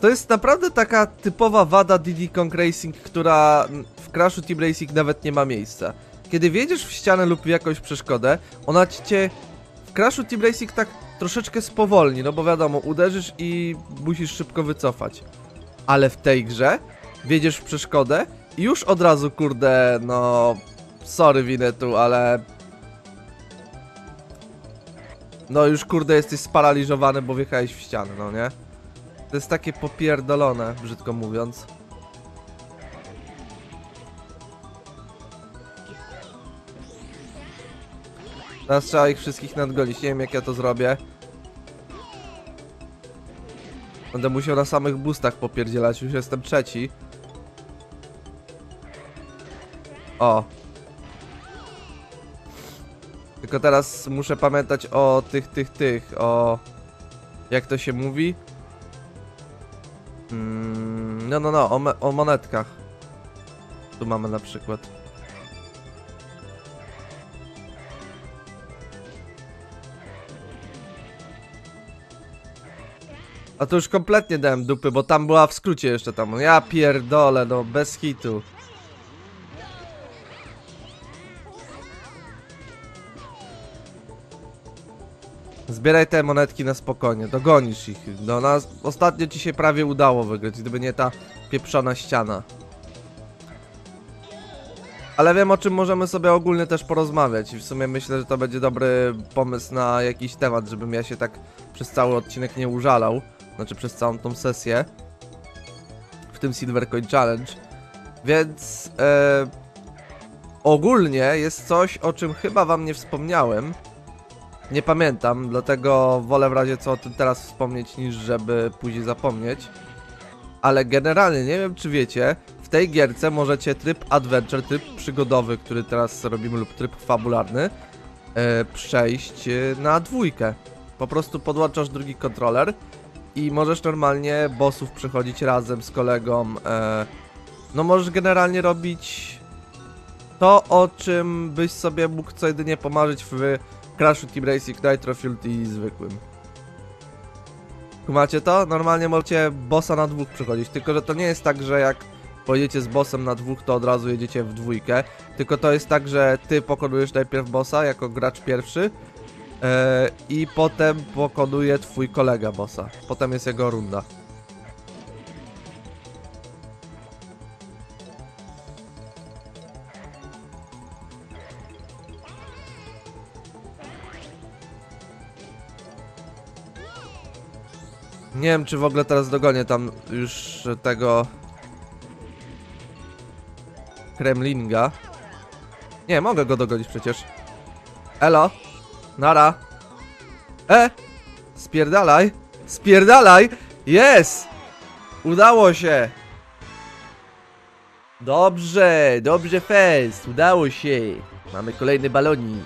To jest naprawdę taka typowa wada Diddy Kong Racing, która w Crashu Team Racing nawet nie ma miejsca. Kiedy wjedziesz w ścianę lub w jakąś przeszkodę, ona cię w Crashu Team Racing tak troszeczkę spowolni, no bo wiadomo, uderzysz i musisz szybko wycofać. Ale w tej grze wjedziesz w przeszkodę i już od razu, kurde, no... Sorry Winetu, ale... No już kurde jesteś sparaliżowany, bo wjechałeś w ścianę, no nie? To jest takie popierdolone, brzydko mówiąc. Teraz trzeba ich wszystkich nadgonić, nie wiem jak ja to zrobię. Będę musiał na samych boostach popierdzielać, już jestem trzeci. O! Tylko teraz muszę pamiętać o o... Jak to się mówi? O monetkach. Tu mamy na przykład. A tu już kompletnie dałem dupy, bo tam była w skrócie jeszcze tam. Ja pierdolę, no bez hitu. Zbieraj te monetki na spokojnie, dogonisz ich. No, ostatnio ci się prawie udało wygrać, gdyby nie ta pieprzona ściana. Ale wiem, o czym możemy sobie ogólnie też porozmawiać i w sumie myślę, że to będzie dobry pomysł na jakiś temat, żebym ja się tak przez cały odcinek nie użalał. znaczy przez całą tą sesję, w tym Silver Coin Challenge, więc ogólnie jest coś, o czym chyba wam nie wspomniałem, nie pamiętam, dlatego wolę w razie co o tym teraz wspomnieć, niż żeby później zapomnieć, ale generalnie nie wiem, czy wiecie, w tej gierce możecie tryb adventure, tryb przygodowy, który teraz robimy, lub tryb fabularny, przejść na dwójkę. Po prostu podłączasz drugi kontroler i możesz normalnie bossów przechodzić razem z kolegą. No możesz generalnie robić to, o czym byś sobie mógł co jedynie pomarzyć w Crashu Team Racing, Nitrofield i zwykłym. Macie to? Normalnie możecie bossa na dwóch przechodzić, tylko że to nie jest tak, że jak pojedziecie z bossem na dwóch, to od razu jedziecie w dwójkę, tylko to jest tak, że ty pokonujesz najpierw bossa jako gracz pierwszy, i potem pokonuje twój kolega bossa. Potem jest jego runda. Nie wiem, czy w ogóle teraz dogonię tam już tego Kremlinga. Nie, mogę go dogonić przecież. Elo! Nara! Spierdalaj! Spierdalaj! Jest! Udało się! Dobrze! Dobrze, fest! Udało się! Mamy kolejny balonik.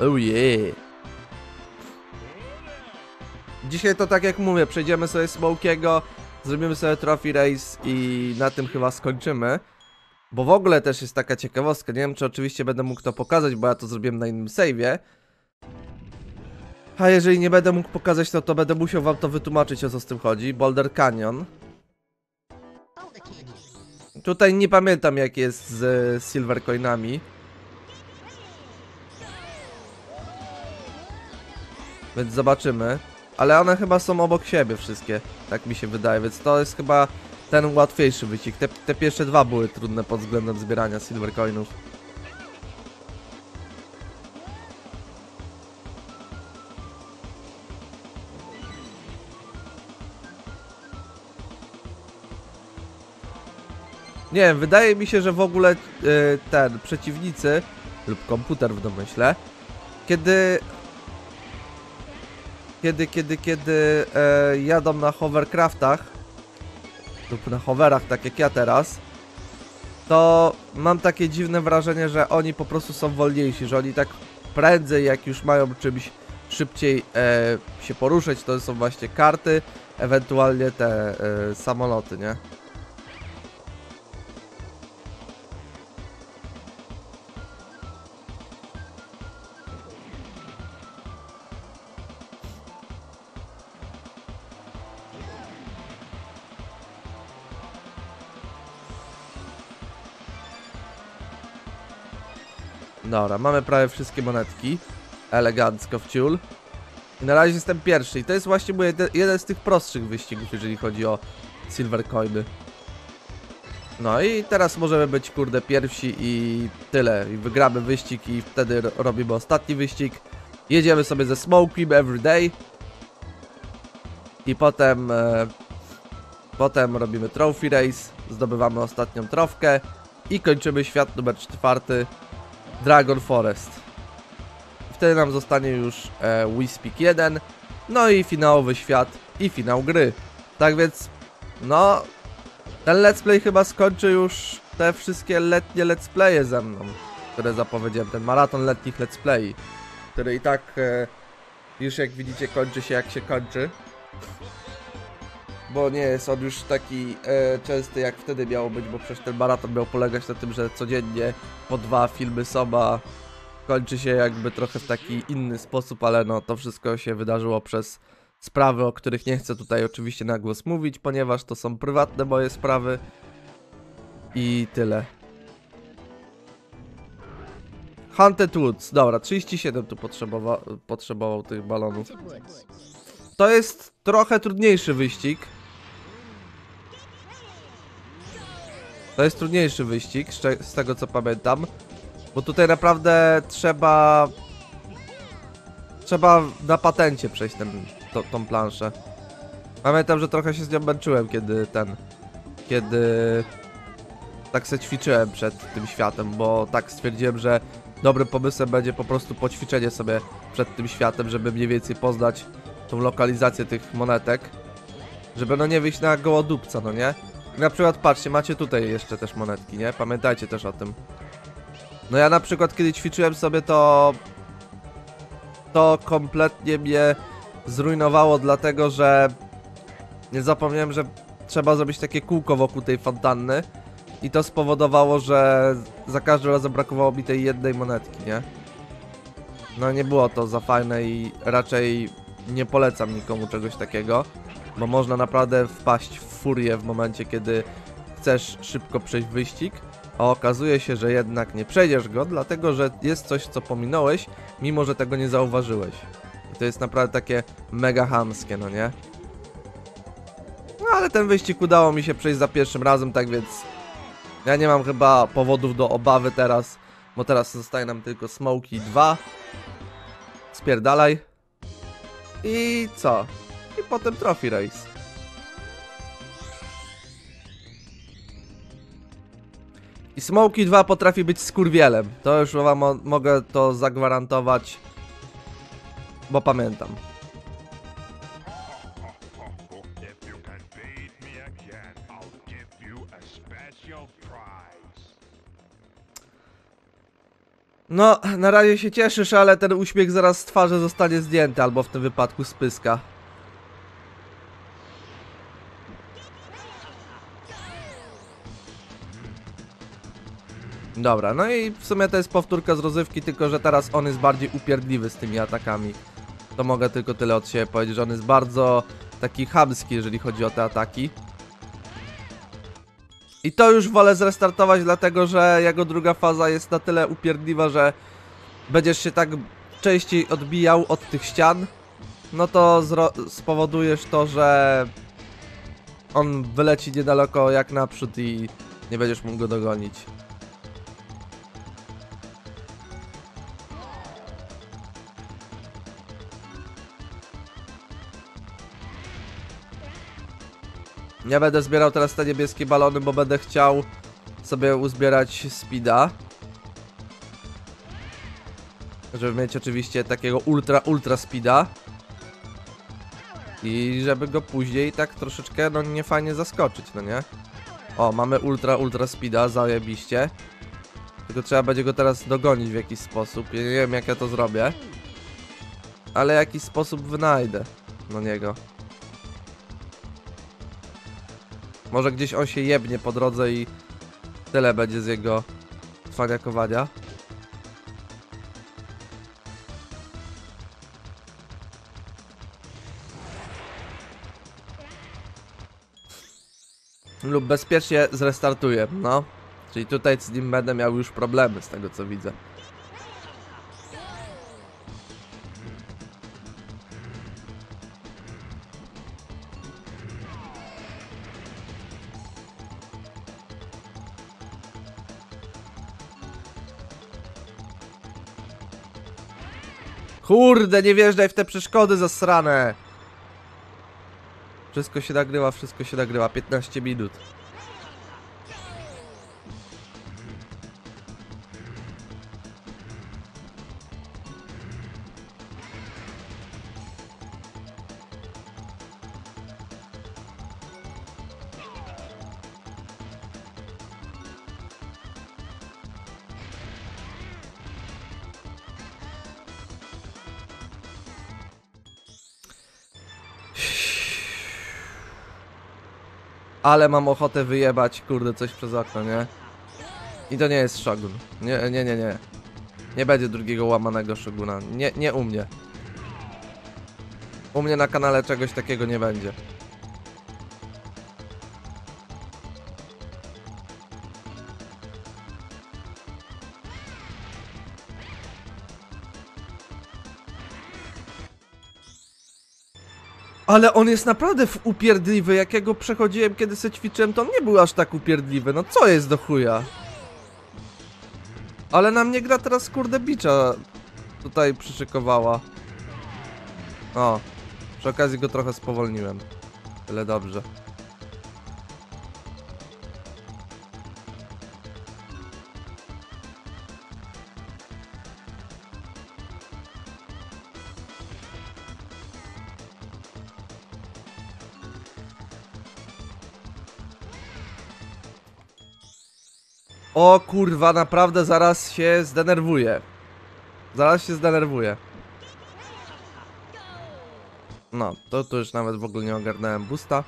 Oh yeah! Dzisiaj to tak jak mówię, przejdziemy sobie Smokiego, zrobimy sobie Trophy Race i na tym chyba skończymy. Bo w ogóle też jest taka ciekawostka, nie wiem, czy oczywiście będę mógł to pokazać, bo ja to zrobiłem na innym save'ie. A jeżeli nie będę mógł pokazać, to będę musiał wam to wytłumaczyć, o co z tym chodzi. Boulder Canyon. Tutaj nie pamiętam, jak jest z Silver Coinami. Więc zobaczymy. Ale one chyba są obok siebie wszystkie, tak mi się wydaje, więc to jest chyba ten łatwiejszy wyścig. Te pierwsze dwa były trudne pod względem zbierania Silver Coinów. Nie wiem, wydaje mi się, że w ogóle ten przeciwnicy, lub komputer w domyśle, kiedy jadą na hovercraftach lub na hoverach, tak jak ja teraz, to mam takie dziwne wrażenie, że oni po prostu są wolniejsi, że oni tak prędzej, jak już mają czymś szybciej się poruszyć, to są właśnie karty, ewentualnie te samoloty, nie? Dobra, mamy prawie wszystkie monetki. Elegancko w ciul. I na razie jestem pierwszy. I to jest właśnie jeden z tych prostszych wyścigów, jeżeli chodzi o Silver Coiny. No i teraz możemy być, kurde, pierwsi i tyle. I wygramy wyścig i wtedy robimy ostatni wyścig. Jedziemy sobie ze Smokeym everyday. I potem... potem robimy Trophy Race. Zdobywamy ostatnią trofkę. I kończymy świat numer 4. Dragon Forest. Wtedy nam zostanie już Whispig 1, no i finałowy świat i finał gry. Tak więc, no, ten let's play chyba skończy już te wszystkie letnie let's playe ze mną, które zapowiedziałem, ten maraton letnich let's play, który i tak już, jak widzicie, kończy się jak się kończy, bo nie jest on już taki częsty, jak wtedy miało być, bo przecież ten maraton miał polegać na tym, że codziennie po dwa filmy soba. Kończy się jakby trochę w taki inny sposób, ale no to wszystko się wydarzyło przez sprawy, o których nie chcę tutaj oczywiście na głos mówić, ponieważ to są prywatne moje sprawy i tyle. Hunted Woods, dobra, 37 tu potrzebował tych balonów. To jest trochę trudniejszy wyścig. To jest trudniejszy wyścig, z tego co pamiętam. Bo tutaj naprawdę trzeba na patencie przejść tą planszę. Pamiętam, że trochę się z nią męczyłem, kiedy ten... Kiedy... Tak se ćwiczyłem przed tym światem, bo tak stwierdziłem, że dobrym pomysłem będzie po prostu poćwiczenie sobie przed tym światem, żeby mniej więcej poznać tą lokalizację tych monetek. Żeby no nie wyjść na gołodupca, no nie? Na przykład patrzcie, macie tutaj jeszcze też monetki, nie? Pamiętajcie też o tym. No ja na przykład kiedy ćwiczyłem sobie to... To kompletnie mnie zrujnowało, dlatego że... Nie zapomniałem, że trzeba zrobić takie kółko wokół tej fontanny. I to spowodowało, że za każdym razem brakowało mi tej jednej monetki, nie? No nie było to za fajne i raczej nie polecam nikomu czegoś takiego. Bo można naprawdę wpaść w furię w momencie, kiedy chcesz szybko przejść wyścig, a okazuje się, że jednak nie przejdziesz go, dlatego że jest coś, co pominąłeś, mimo że tego nie zauważyłeś. I to jest naprawdę takie mega chamskie, no nie? No ale ten wyścig udało mi się przejść za pierwszym razem, tak więc ja nie mam chyba powodów do obawy teraz, bo teraz zostaje nam tylko Smokey 2. Spierdalaj. I co? I potem Trophy Race. I Smokey 2 potrafi być skurwielem. To już wam mogę to zagwarantować, bo pamiętam. No, na razie się cieszysz, ale ten uśmiech zaraz z twarzy zostanie zdjęty, albo w tym wypadku z pyska. Dobra, no i w sumie to jest powtórka z rozrywki, tylko że teraz on jest bardziej upierdliwy z tymi atakami. To mogę tylko tyle od siebie powiedzieć, że on jest bardzo taki chamski, jeżeli chodzi o te ataki. I to już wolę zrestartować, dlatego że jego druga faza jest na tyle upierdliwa, że będziesz się tak częściej odbijał od tych ścian. No to spowodujesz to, że on wyleci niedaleko jak naprzód i nie będziesz mógł go dogonić. Ja będę zbierał teraz te niebieskie balony, bo będę chciał sobie uzbierać speeda. Żeby mieć oczywiście takiego ultra speeda. I żeby go później tak troszeczkę, no nie fajnie zaskoczyć, no nie? O, mamy ultra speeda, zajebiście. Tylko trzeba będzie go teraz dogonić w jakiś sposób. Ja nie wiem jak ja to zrobię. Ale jakiś sposób wynajdę na niego. Może gdzieś on się jebnie po drodze i tyle będzie z jego cwaniakowania. Lub bezpiecznie zrestartuję, no. Czyli tutaj z nim będę miał już problemy z tego co widzę. Kurde, nie wjeżdżaj w te przeszkody zasrane. Wszystko się nagrywa, 15 minut. Ale mam ochotę wyjebać, kurde, coś przez okno, nie? I to nie jest szogun. Nie. Nie będzie drugiego łamanego szoguna. Nie u mnie. U mnie na kanale czegoś takiego nie będzie. Ale on jest naprawdę upierdliwy, jakiego przechodziłem, kiedy se ćwiczyłem, to on nie był aż tak upierdliwy, no co jest do chuja? Ale na mnie gra teraz kurde bicza tutaj przyszykowała. O, przy okazji go trochę spowolniłem. Tyle dobrze. O kurwa, naprawdę zaraz się zdenerwuję. No, to już nawet w ogóle nie ogarnąłem boosta.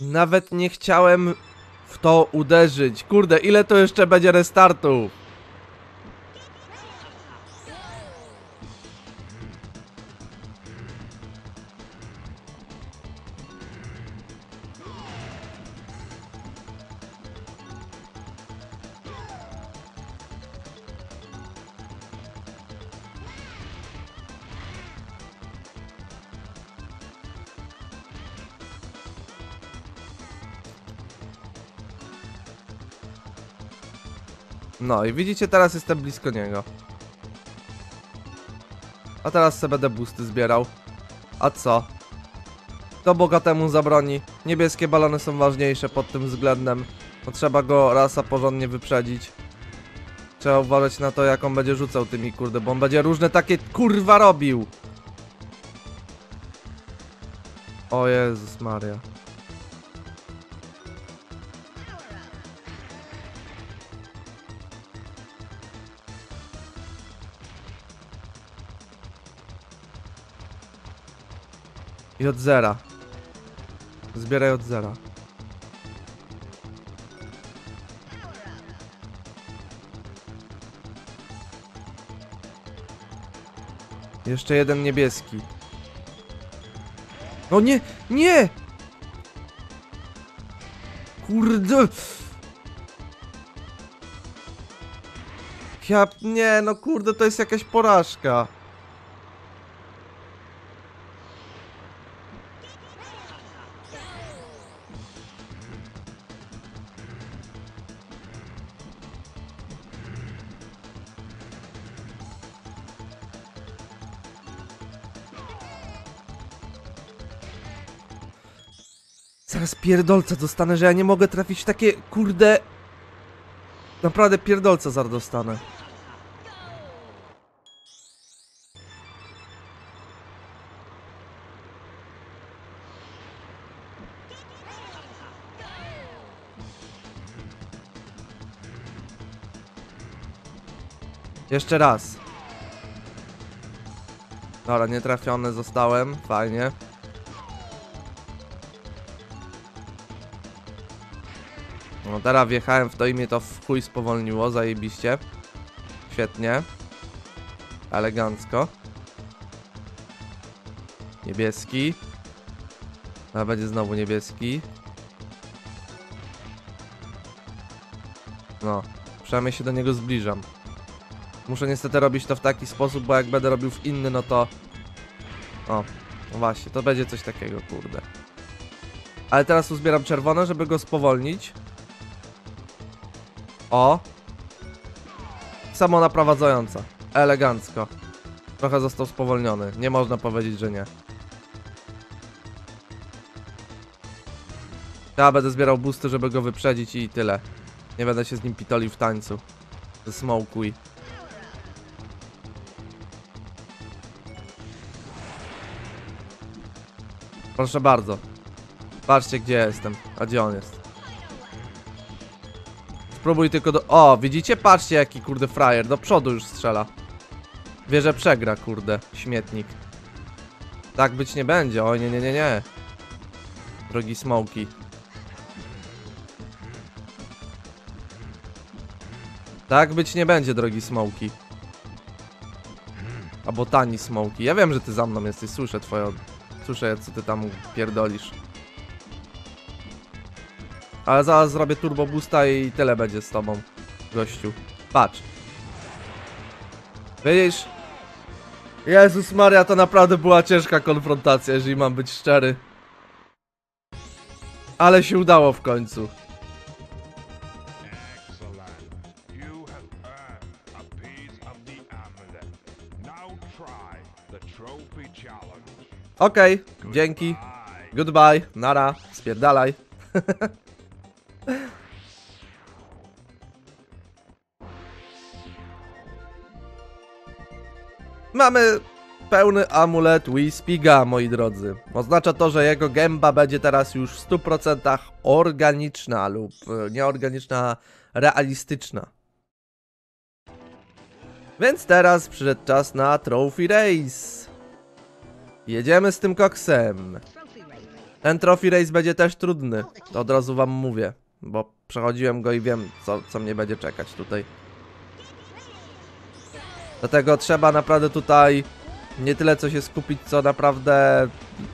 Nawet nie chciałem w to uderzyć. Kurde, ile to jeszcze będzie restartu? No i widzicie, teraz jestem blisko niego. A teraz se będę boosty zbierał. A co? Kto bogatemu zabroni? Niebieskie balony są ważniejsze pod tym względem. No, trzeba go rasa porządnie wyprzedzić. Trzeba uważać na to, jak on będzie rzucał tymi, kurde, bo on będzie różne takie kurwa robił. O Jezus Maria. I od zera. Zbieraj od zera. Jeszcze jeden niebieski. No nie, nie! Kurde! Ja, nie, no kurde, to jest jakaś porażka. Zaraz pierdolca dostanę, że ja nie mogę trafić w takie, kurde... Naprawdę pierdolca zaraz dostanę. Jeszcze raz. Dobra, nietrafiony zostałem, fajnie. No teraz wjechałem w to i mnie to w chuj spowolniło, zajebiście. Świetnie. Elegancko. Niebieski. A będzie znowu niebieski. No, przynajmniej się do niego zbliżam. Muszę niestety robić to w taki sposób, bo jak będę robił w inny, no to... O, no właśnie, to będzie coś takiego, kurde. Ale teraz uzbieram czerwone, żeby go spowolnić. O! Samo naprowadzająca. Elegancko. Trochę został spowolniony. Nie można powiedzieć, że nie. Ja będę zbierał boosty, żeby go wyprzedzić i tyle. Nie będę się z nim pitolił w tańcu. Ze Smokey. Proszę bardzo. Patrzcie, gdzie ja jestem. A gdzie on jest? Spróbuj tylko do... O, widzicie? Patrzcie, jaki kurde frajer. Do przodu już strzela. Wie, że przegra, kurde. Śmietnik. Tak być nie będzie. O nie, nie, nie, nie. Drogi Smokey. Tak być nie będzie, drogi Smokey. Albo tani Smokey. Ja wiem, że ty za mną jesteś. Słyszę twoje... Słyszę, co ty tam pierdolisz. Ale zaraz zrobię turbo boosta i tyle będzie z tobą, gościu. Patrz. Widzisz? Jezus Maria, to naprawdę była ciężka konfrontacja, jeżeli mam być szczery. Ale się udało w końcu. Okej, dzięki. Goodbye, nara, spierdalaj. Mamy pełny amulet Whispiga, moi drodzy. Oznacza to, że jego gęba będzie teraz już w 100% organiczna lub nieorganiczna, realistyczna. Więc teraz przyszedł czas na Trophy Race. Jedziemy z tym koksem. Ten Trophy Race będzie też trudny, to od razu wam mówię, bo przechodziłem go i wiem, co mnie będzie czekać tutaj. Dlatego trzeba naprawdę tutaj nie tyle co się skupić, co naprawdę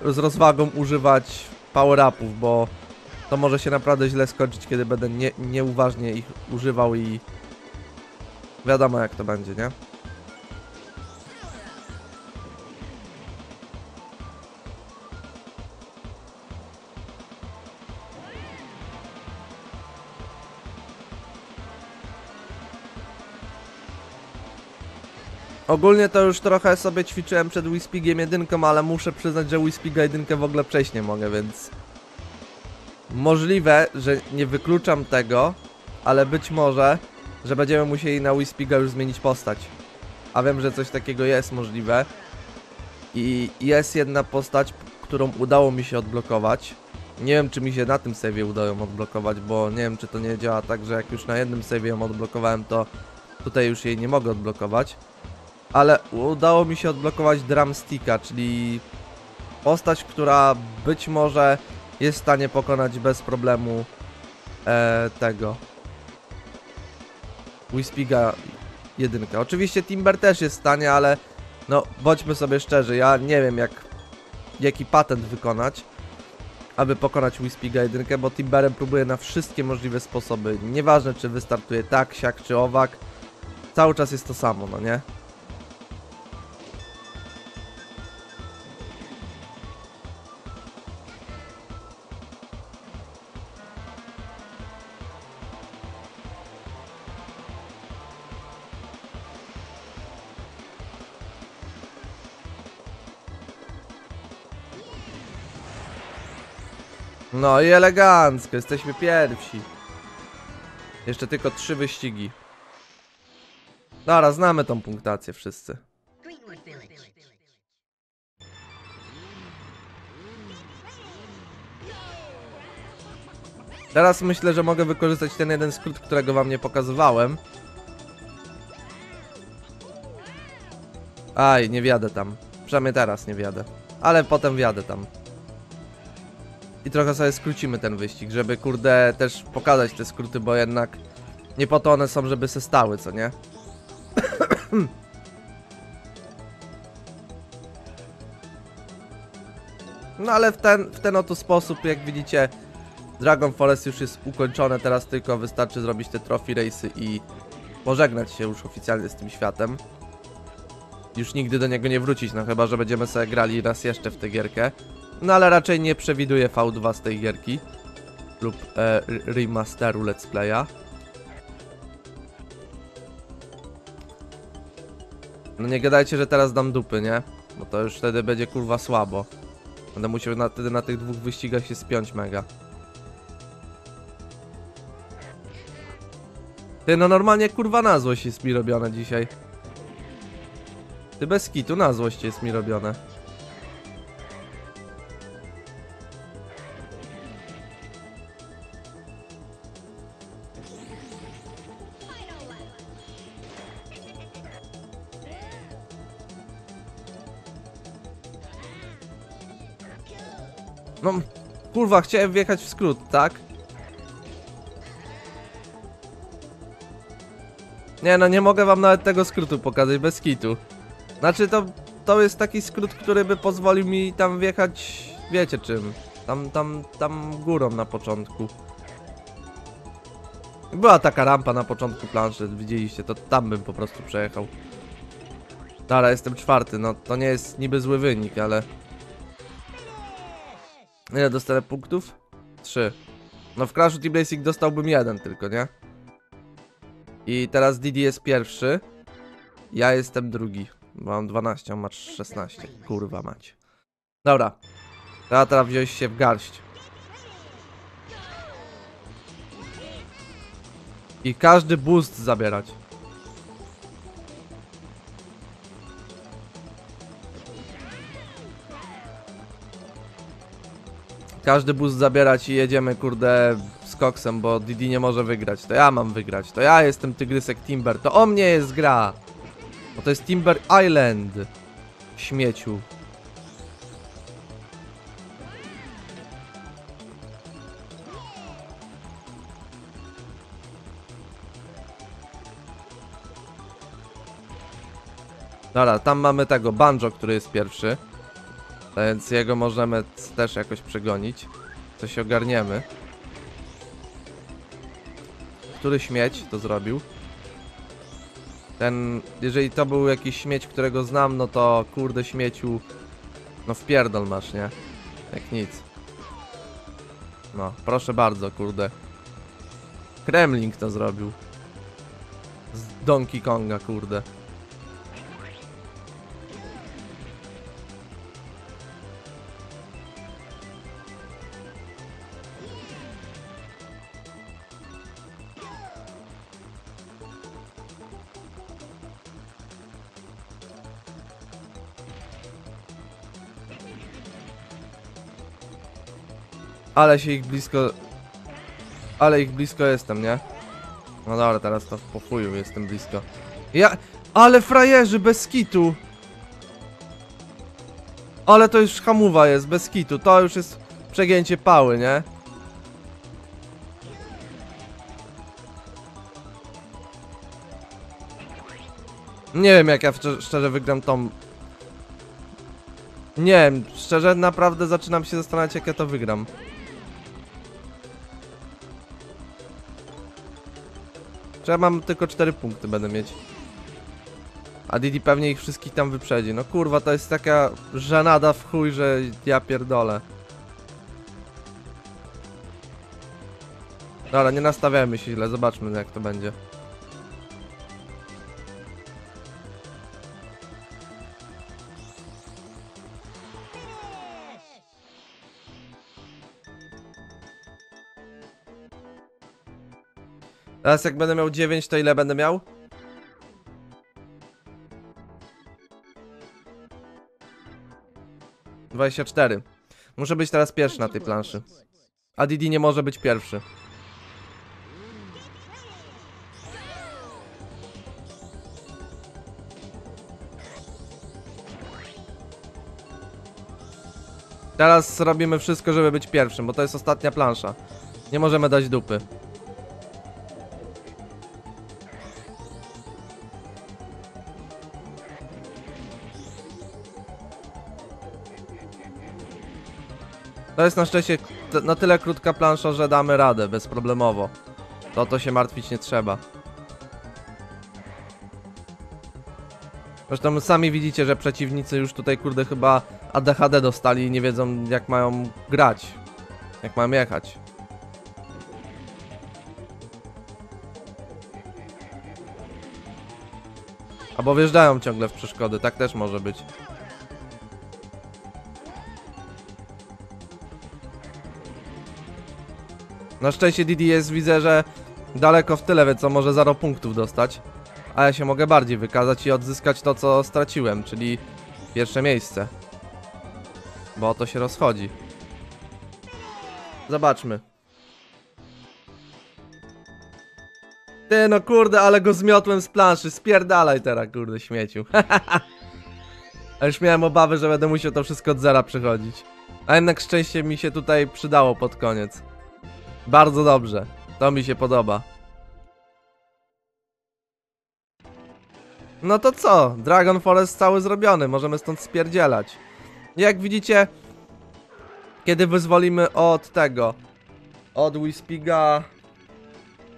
z rozwagą używać power-upów, bo to może się naprawdę źle skończyć, kiedy będę nieuważnie ich używał i wiadomo jak to będzie, nie? Ogólnie to już trochę sobie ćwiczyłem przed Whispigiem 1, ale muszę przyznać, że Whispiga 1 w ogóle przejść nie mogę, więc... Możliwe, że nie wykluczam tego, ale być może, że będziemy musieli na Whispiga już zmienić postać. A wiem, że coś takiego jest możliwe. I jest jedna postać, którą udało mi się odblokować. Nie wiem, czy mi się na tym save'ie udało ją odblokować, bo nie wiem, czy to nie działa tak, że jak już na jednym save'ie ją odblokowałem, to tutaj już jej nie mogę odblokować. Ale udało mi się odblokować Drumsticka, czyli postać, która być może jest w stanie pokonać bez problemu tego Whispiga 1. Oczywiście Timber też jest w stanie, ale no bądźmy sobie szczerzy, ja nie wiem jaki patent wykonać, aby pokonać Whispiga 1, bo Timberem próbuję na wszystkie możliwe sposoby. Nieważne czy wystartuje tak, siak czy owak, cały czas jest to samo, no nie? No i elegancko, jesteśmy pierwsi. Jeszcze tylko 3 wyścigi. Dobra, znamy tą punktację wszyscy. Teraz myślę, że mogę wykorzystać ten jeden skrót, którego wam nie pokazywałem. Aj, nie wjadę tam. Przynajmniej teraz nie wjadę. Ale potem wjadę tam. I trochę sobie skrócimy ten wyścig, żeby kurde też pokazać te skróty, bo jednak nie po to one są, żeby se stały, co nie? No ale w ten oto sposób, jak widzicie, Dragon Forest już jest ukończone, teraz tylko wystarczy zrobić te trophy race'y i pożegnać się już oficjalnie z tym światem. Już nigdy do niego nie wrócić, no chyba że będziemy sobie grali raz jeszcze w tę gierkę. No ale raczej nie przewiduję V2 z tej gierki lub remasteru Let's Playa. No nie gadajcie, że teraz dam dupy, nie? Bo to już wtedy będzie kurwa słabo. Będę musiał wtedy na tych 2 wyścigach się spiąć mega. Ty, no normalnie kurwa na złość jest mi robione dzisiaj. Ty, bez kitu na złość jest mi robione. No, kurwa, chciałem wjechać w skrót, tak? Nie no, nie mogę wam nawet tego skrótu pokazać, bez kitu. Znaczy to jest taki skrót, który by pozwolił mi tam wjechać, wiecie czym. Tam górą na początku. Była taka rampa na początku planszy, widzieliście, to tam bym po prostu przejechał. No ale jestem czwarty, no to nie jest niby zły wynik, ale... Ile dostanę punktów? 3. No w Crashu Team Racing dostałbym 1 tylko, nie? I teraz Diddy jest pierwszy. Ja jestem drugi. Mam 12, on ma 16. Kurwa mać. Dobra. Trzeba teraz wziąć się w garść. I każdy boost zabierać. Każdy boost zabierać i jedziemy, kurde, z koksem, bo Diddy nie może wygrać. To ja mam wygrać. To ja jestem tygrysek Timber. To o mnie jest gra. Bo to jest Timber Island. Śmieciu. Dobra, tam mamy tego Banjo, który jest pierwszy. Więc jego możemy też jakoś przegonić. Coś ogarniemy. Który śmieć to zrobił? Ten, jeżeli to był jakiś śmieć, którego znam, no to kurde śmieciu. No wpierdol masz, nie? Jak nic. No, proszę bardzo, kurde. Kremling to zrobił. Z Donkey Konga, kurde. Ale się ich blisko... Ale ich blisko jestem, nie? No dobra, teraz to po chuju jestem blisko. Ja... Ale frajerzy, bez kitu! Ale to już hamuwa jest, bez kitu. To już jest przegięcie pały, nie? Nie wiem, jak ja szczerze wygram tą... Nie wiem, szczerze naprawdę zaczynam się zastanawiać, jak ja to wygram. Czy ja mam tylko 4 punkty będę mieć. A Diddy pewnie ich wszystkich tam wyprzedzi. No kurwa, to jest taka żenada w chuj, że ja pierdolę. Dobra, nie nastawiamy się źle, zobaczmy jak to będzie. Teraz jak będę miał 9, to ile będę miał? - 24. Muszę być teraz pierwszy na tej planszy. A Diddy nie może być pierwszy. Teraz robimy wszystko, żeby być pierwszym, bo to jest ostatnia plansza. Nie możemy dać dupy. To jest na szczęście na tyle krótka plansza, że damy radę bezproblemowo. To się martwić nie trzeba. Zresztą sami widzicie, że przeciwnicy już tutaj kurde chyba ADHD dostali i nie wiedzą jak mają grać. Jak mają jechać. Albo wjeżdżają ciągle w przeszkody, tak też może być. Na szczęście Diddy jest, widzę, że daleko w tyle, więc on może 0 punktów dostać. A ja się mogę bardziej wykazać i odzyskać to, co straciłem, czyli pierwsze miejsce. Bo o to się rozchodzi. Zobaczmy. Ty no kurde, ale go zmiotłem z planszy, spierdalaj teraz kurde śmieciu. A już miałem obawy, że będę musiał to wszystko od zera przechodzić. A jednak szczęście mi się tutaj przydało pod koniec. Bardzo dobrze, to mi się podoba. No to co? Dragon Forest cały zrobiony, możemy stąd spierdzielać. Jak widzicie, kiedy wyzwolimy od tego, od Whispiga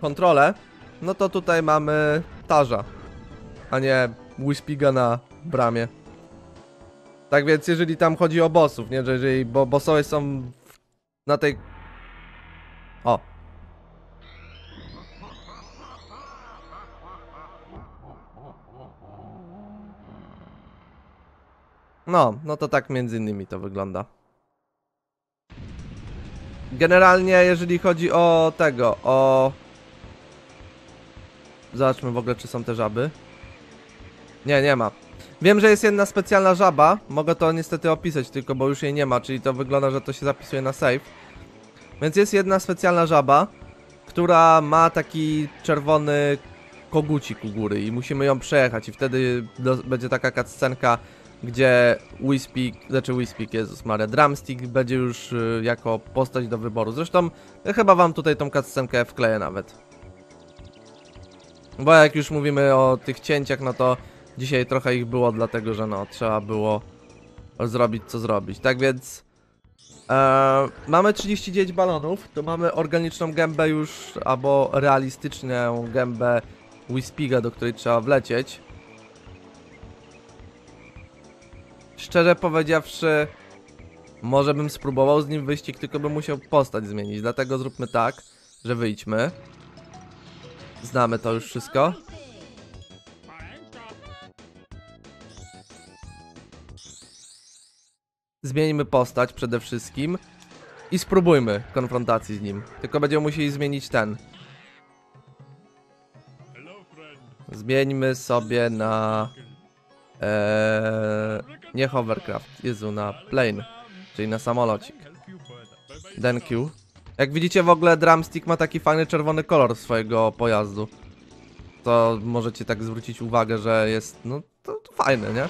kontrolę, no to tutaj mamy tarza, a nie Whispiga na bramie. Tak więc jeżeli tam chodzi o bossów, nie? Że jeżeli bossowie są na tej... O! No, no to tak między innymi to wygląda. Generalnie jeżeli chodzi o tego, o... Zobaczmy w ogóle, czy są te żaby. Nie, nie ma. Wiem, że jest jedna specjalna żaba. Mogę to niestety opisać tylko, bo już jej nie ma, czyli to wygląda, że to się zapisuje na save. Więc jest jedna specjalna żaba, która ma taki czerwony kogucik u góry i musimy ją przejechać i wtedy będzie taka cutscenka, gdzie Drumstick będzie już jako postać do wyboru. Zresztą chyba wam tutaj tą cutscenkę wkleję nawet. Bo jak już mówimy o tych cięciach, no to dzisiaj trochę ich było, dlatego że no trzeba było zrobić co zrobić. Tak więc mamy 39 balonów, to mamy organiczną gębę już, albo realistyczną gębę Whispiga, do której trzeba wlecieć. Szczerze powiedziawszy, może bym spróbował z nim wyścig, tylko bym musiał postać zmienić, dlatego zróbmy tak, że wyjdźmy. Znamy to już wszystko. Zmienimy postać przede wszystkim i spróbujmy konfrontacji z nim. Tylko będziemy musieli zmienić ten. Zmieńmy sobie na... nie hovercraft, Jezu, na plane, czyli na samolocik. Thank you. Jak widzicie w ogóle Drumstick ma taki fajny czerwony kolor swojego pojazdu. To możecie tak zwrócić uwagę, że jest, no to fajne, nie?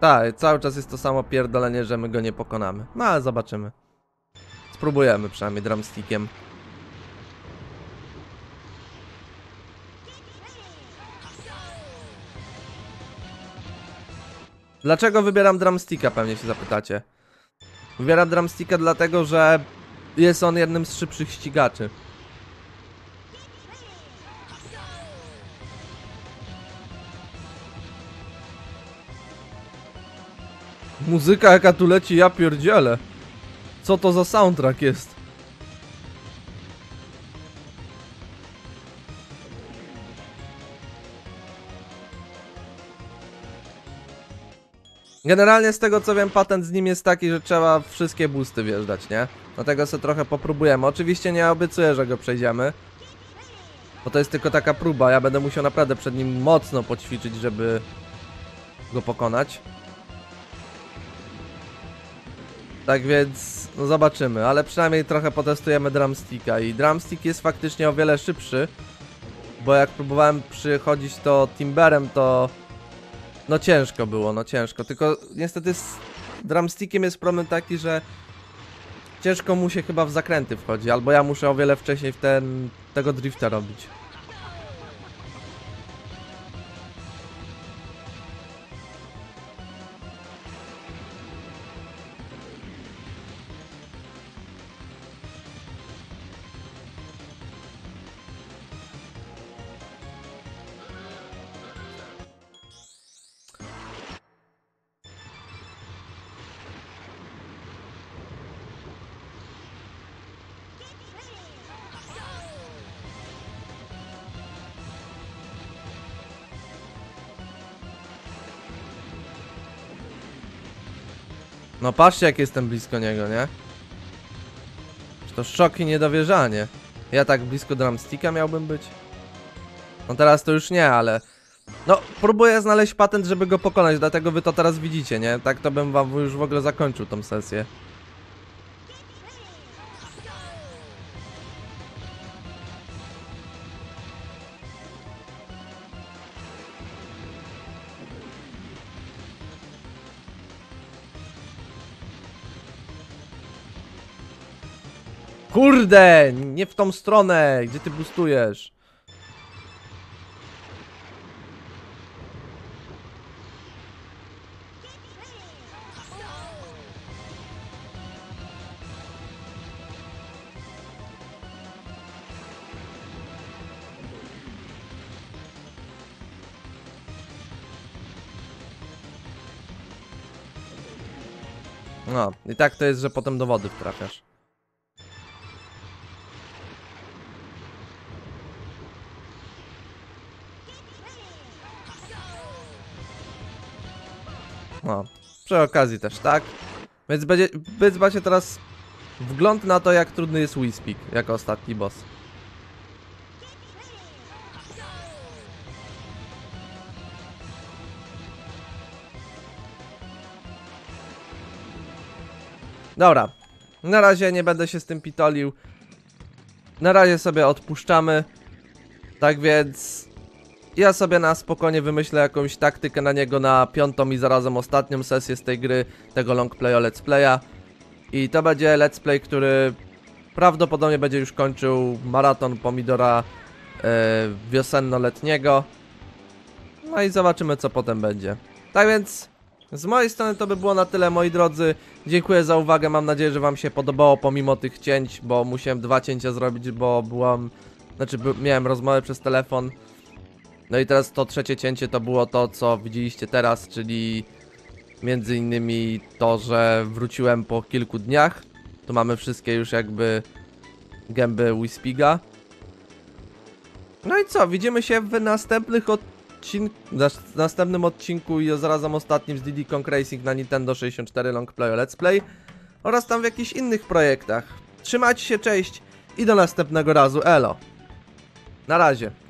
Tak, cały czas jest to samo pierdolenie, że my go nie pokonamy. No ale zobaczymy. Spróbujemy przynajmniej Drumstickiem. Dlaczego wybieram Drumsticka, pewnie się zapytacie. Wybieram Drumsticka dlatego, że jest on jednym z szybszych ścigaczy. Muzyka jaka tu leci, ja pierdzielę. Co to za soundtrack jest? Generalnie z tego co wiem, patent z nim jest taki, że trzeba wszystkie boosty wjeżdżać, nie? Dlatego sobie trochę popróbujemy. Oczywiście nie obiecuję, że go przejdziemy, bo to jest tylko taka próba. Ja będę musiał naprawdę przed nim mocno poćwiczyć, żeby go pokonać. Tak więc, no zobaczymy, ale przynajmniej trochę potestujemy Drumsticka i Drumstick jest faktycznie o wiele szybszy, bo jak próbowałem przychodzić to Timberem, to no ciężko było, no ciężko, tylko niestety z Drumstickiem jest problem taki, że ciężko mu się chyba w zakręty wchodzi, albo ja muszę o wiele wcześniej tego drifta robić. No patrzcie jak jestem blisko niego, nie? To szok i niedowierzanie. Ja tak blisko Drumsticka miałbym być? No teraz to już nie, ale... No próbuję znaleźć patent, żeby go pokonać, dlatego wy to teraz widzicie, nie? Tak to bym wam już w ogóle zakończył tą sesję. Kurde, nie w tą stronę, gdzie ty boostujesz? No, i tak to jest, że potem do wody wtrafiasz. No, przy okazji też, tak? Więc macie teraz wgląd na to, jak trudny jest Whispig jako ostatni boss. Dobra, na razie nie będę się z tym pitolił. Na razie sobie odpuszczamy. Tak więc ja sobie na spokojnie wymyślę jakąś taktykę na niego na piątą i zarazem ostatnią sesję z tej gry, tego longplaya let's playa. I to będzie let's play, który prawdopodobnie będzie już kończył maraton pomidora wiosenno-letniego. No i zobaczymy, co potem będzie. Tak więc z mojej strony to by było na tyle, moi drodzy. Dziękuję za uwagę, mam nadzieję, że wam się podobało pomimo tych cięć, bo musiałem 2 cięcia zrobić, bo byłam... Znaczy miałem rozmowę przez telefon. No i teraz to 3. cięcie to było to, co widzieliście teraz, czyli między innymi to, że wróciłem po kilku dniach. Tu mamy wszystkie już jakby gęby Whispiga. No i co, widzimy się w następnych następnym odcinku i zarazem ostatnim z Diddy Kong Racing na Nintendo 64 Longplay Let's Play oraz tam w jakichś innych projektach. Trzymajcie się, cześć i do następnego razu, elo. Na razie.